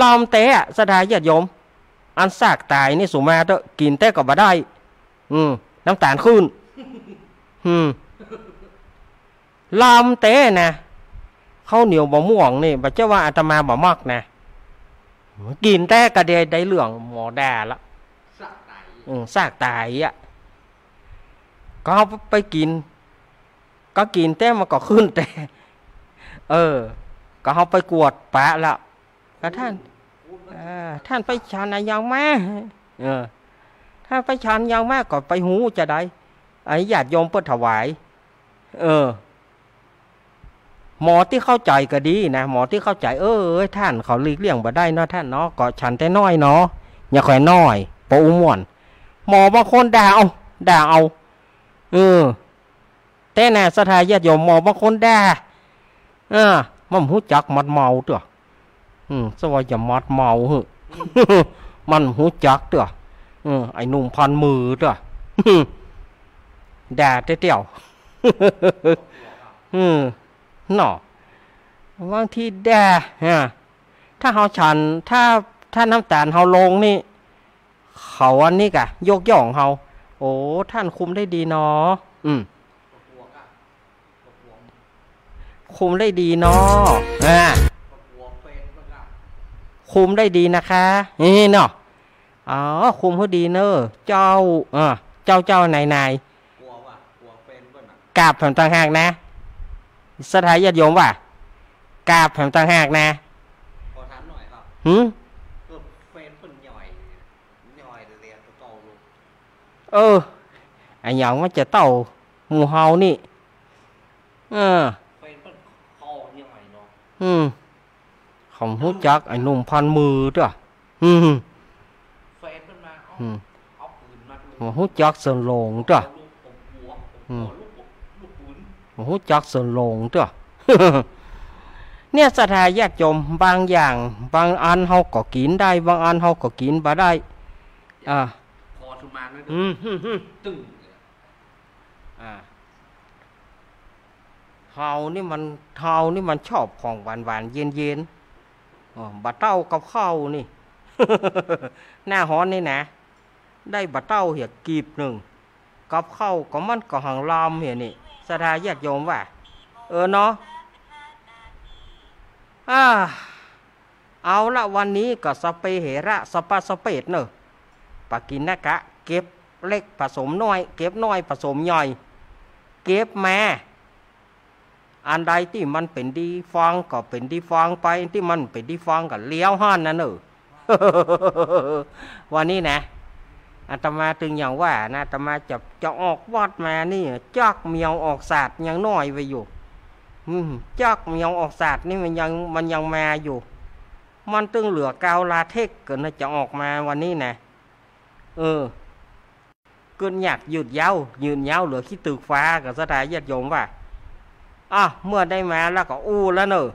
ลอมแต่สถาญาติโยมอันซากตายนี่สุมาเถอะกินแต่ก็บ่ได้น้ำตาลขึ้นลอมแต่นะข้าวเหนียวบ่อม่วงนี่บ่เจ้าว่าอาตมาบ่มักนะกินแต่กระเดยได้เหลืองหมอดาละซากตายอ่ะก็เอาไปกินก็กินแต่มันก็ขึ้นแต่ก็เอาไปกวดปะละก็ท่านไปชันยาวมากถ้าไปชันยาวมากก็ไปหูจะได้ไอ้ญาติโยมเพื่อถวาย หมอที่เข้าใจก็ดีนะหมอที่เข้าใจเออท่านเขาหลีกเลี่ยงบ่ได้เนาะท่านเนาะก็ฉันแต่น้อยเนาะอย่าค่อยน้อยปะอุ้มม่วนหมอบางคนด่าเอาแต่น่ะศรัทธาญาติโยมหมอบางคนด่ามันหูจักมัดเมาเถอะสวัสดิ์อย่ามัดเมาเถอะมันหูจักเถอะไอ้หนุ่มพันมือเถอะด่าเตี้ยวหนอบางทีแด่ถ้าเขาฉันถ้าน้ำตาลเขาลงนี่เขาอันนี้กะยกย่องเขาโอ้ท่านคุมได้ดีเนาะคุมได้ดีเนาะคุมได้ดีนะคะนี่เนาะอ๋อคุมเขาดีเนอะเจ้าไหนกราบแผ่นต่างหากนะศรัทธาญาติโยมว่ากราบแผ่นต่างหากนะขอถามหน่อยครับเฟนเพิ่นย่อยเรียนเต่าลูกไอ้หยองมันจะเต่าหมู่เฮานี่เฟนเพิ่นคอหน่อยเนาะของฮู้จักไอ้หนุ่มพันมือเด้อเฟนเพิ่นมาเอาปืนมาของฮู้จักสนหลงเด้อหูจักสนลงเถอะเนี่ยศรัทธาญาติโยมบางอย่างบางอันเฮาก็กินได้บางอันเฮาก็กินบ่ได้พอทุมานะตึ้งเฮานี่มันชอบของหวานๆเย็นๆบะเต้ากับข้าวนี่หน้าฮ้อนนี่นะได้บะเต้าเหี่ยกีบหนึ่งกับข้าวก็มันก็หังลามเหี่ยนี่ศรัทธาญาติโยมว่าเนาะเอาละวันนี้ก็สเปเหระสปาสเปดเนอะปากินนะกะเก็บเล็กผสมน้อยเก็บน้อยผสมย่อยเก็บมาอันใดที่มันเป็นดีฟังก็เป็นดีฟังไปที่มันเป็นดีฟังก็เลี้ยวหันนะเนอะวันนี้นะอาตมาถึงอย่างว่านะอาตมาจะออกวัดมานี่จักเมียวออกศาสตร์ยังน้อยไปอยู่จักเมียวออกศาสตร์นี่มันยังมาอยู่มันตึงเหลือกาวลาเทคก็น่าจะออกมาวันนี้นะเกินอยากหยุดยาวยืนยาวเหลือขี้ตึกฟ้ากับสถาญาติโยมว่าเมื่อได้มาแล้วก็อู้แล้วเนอะ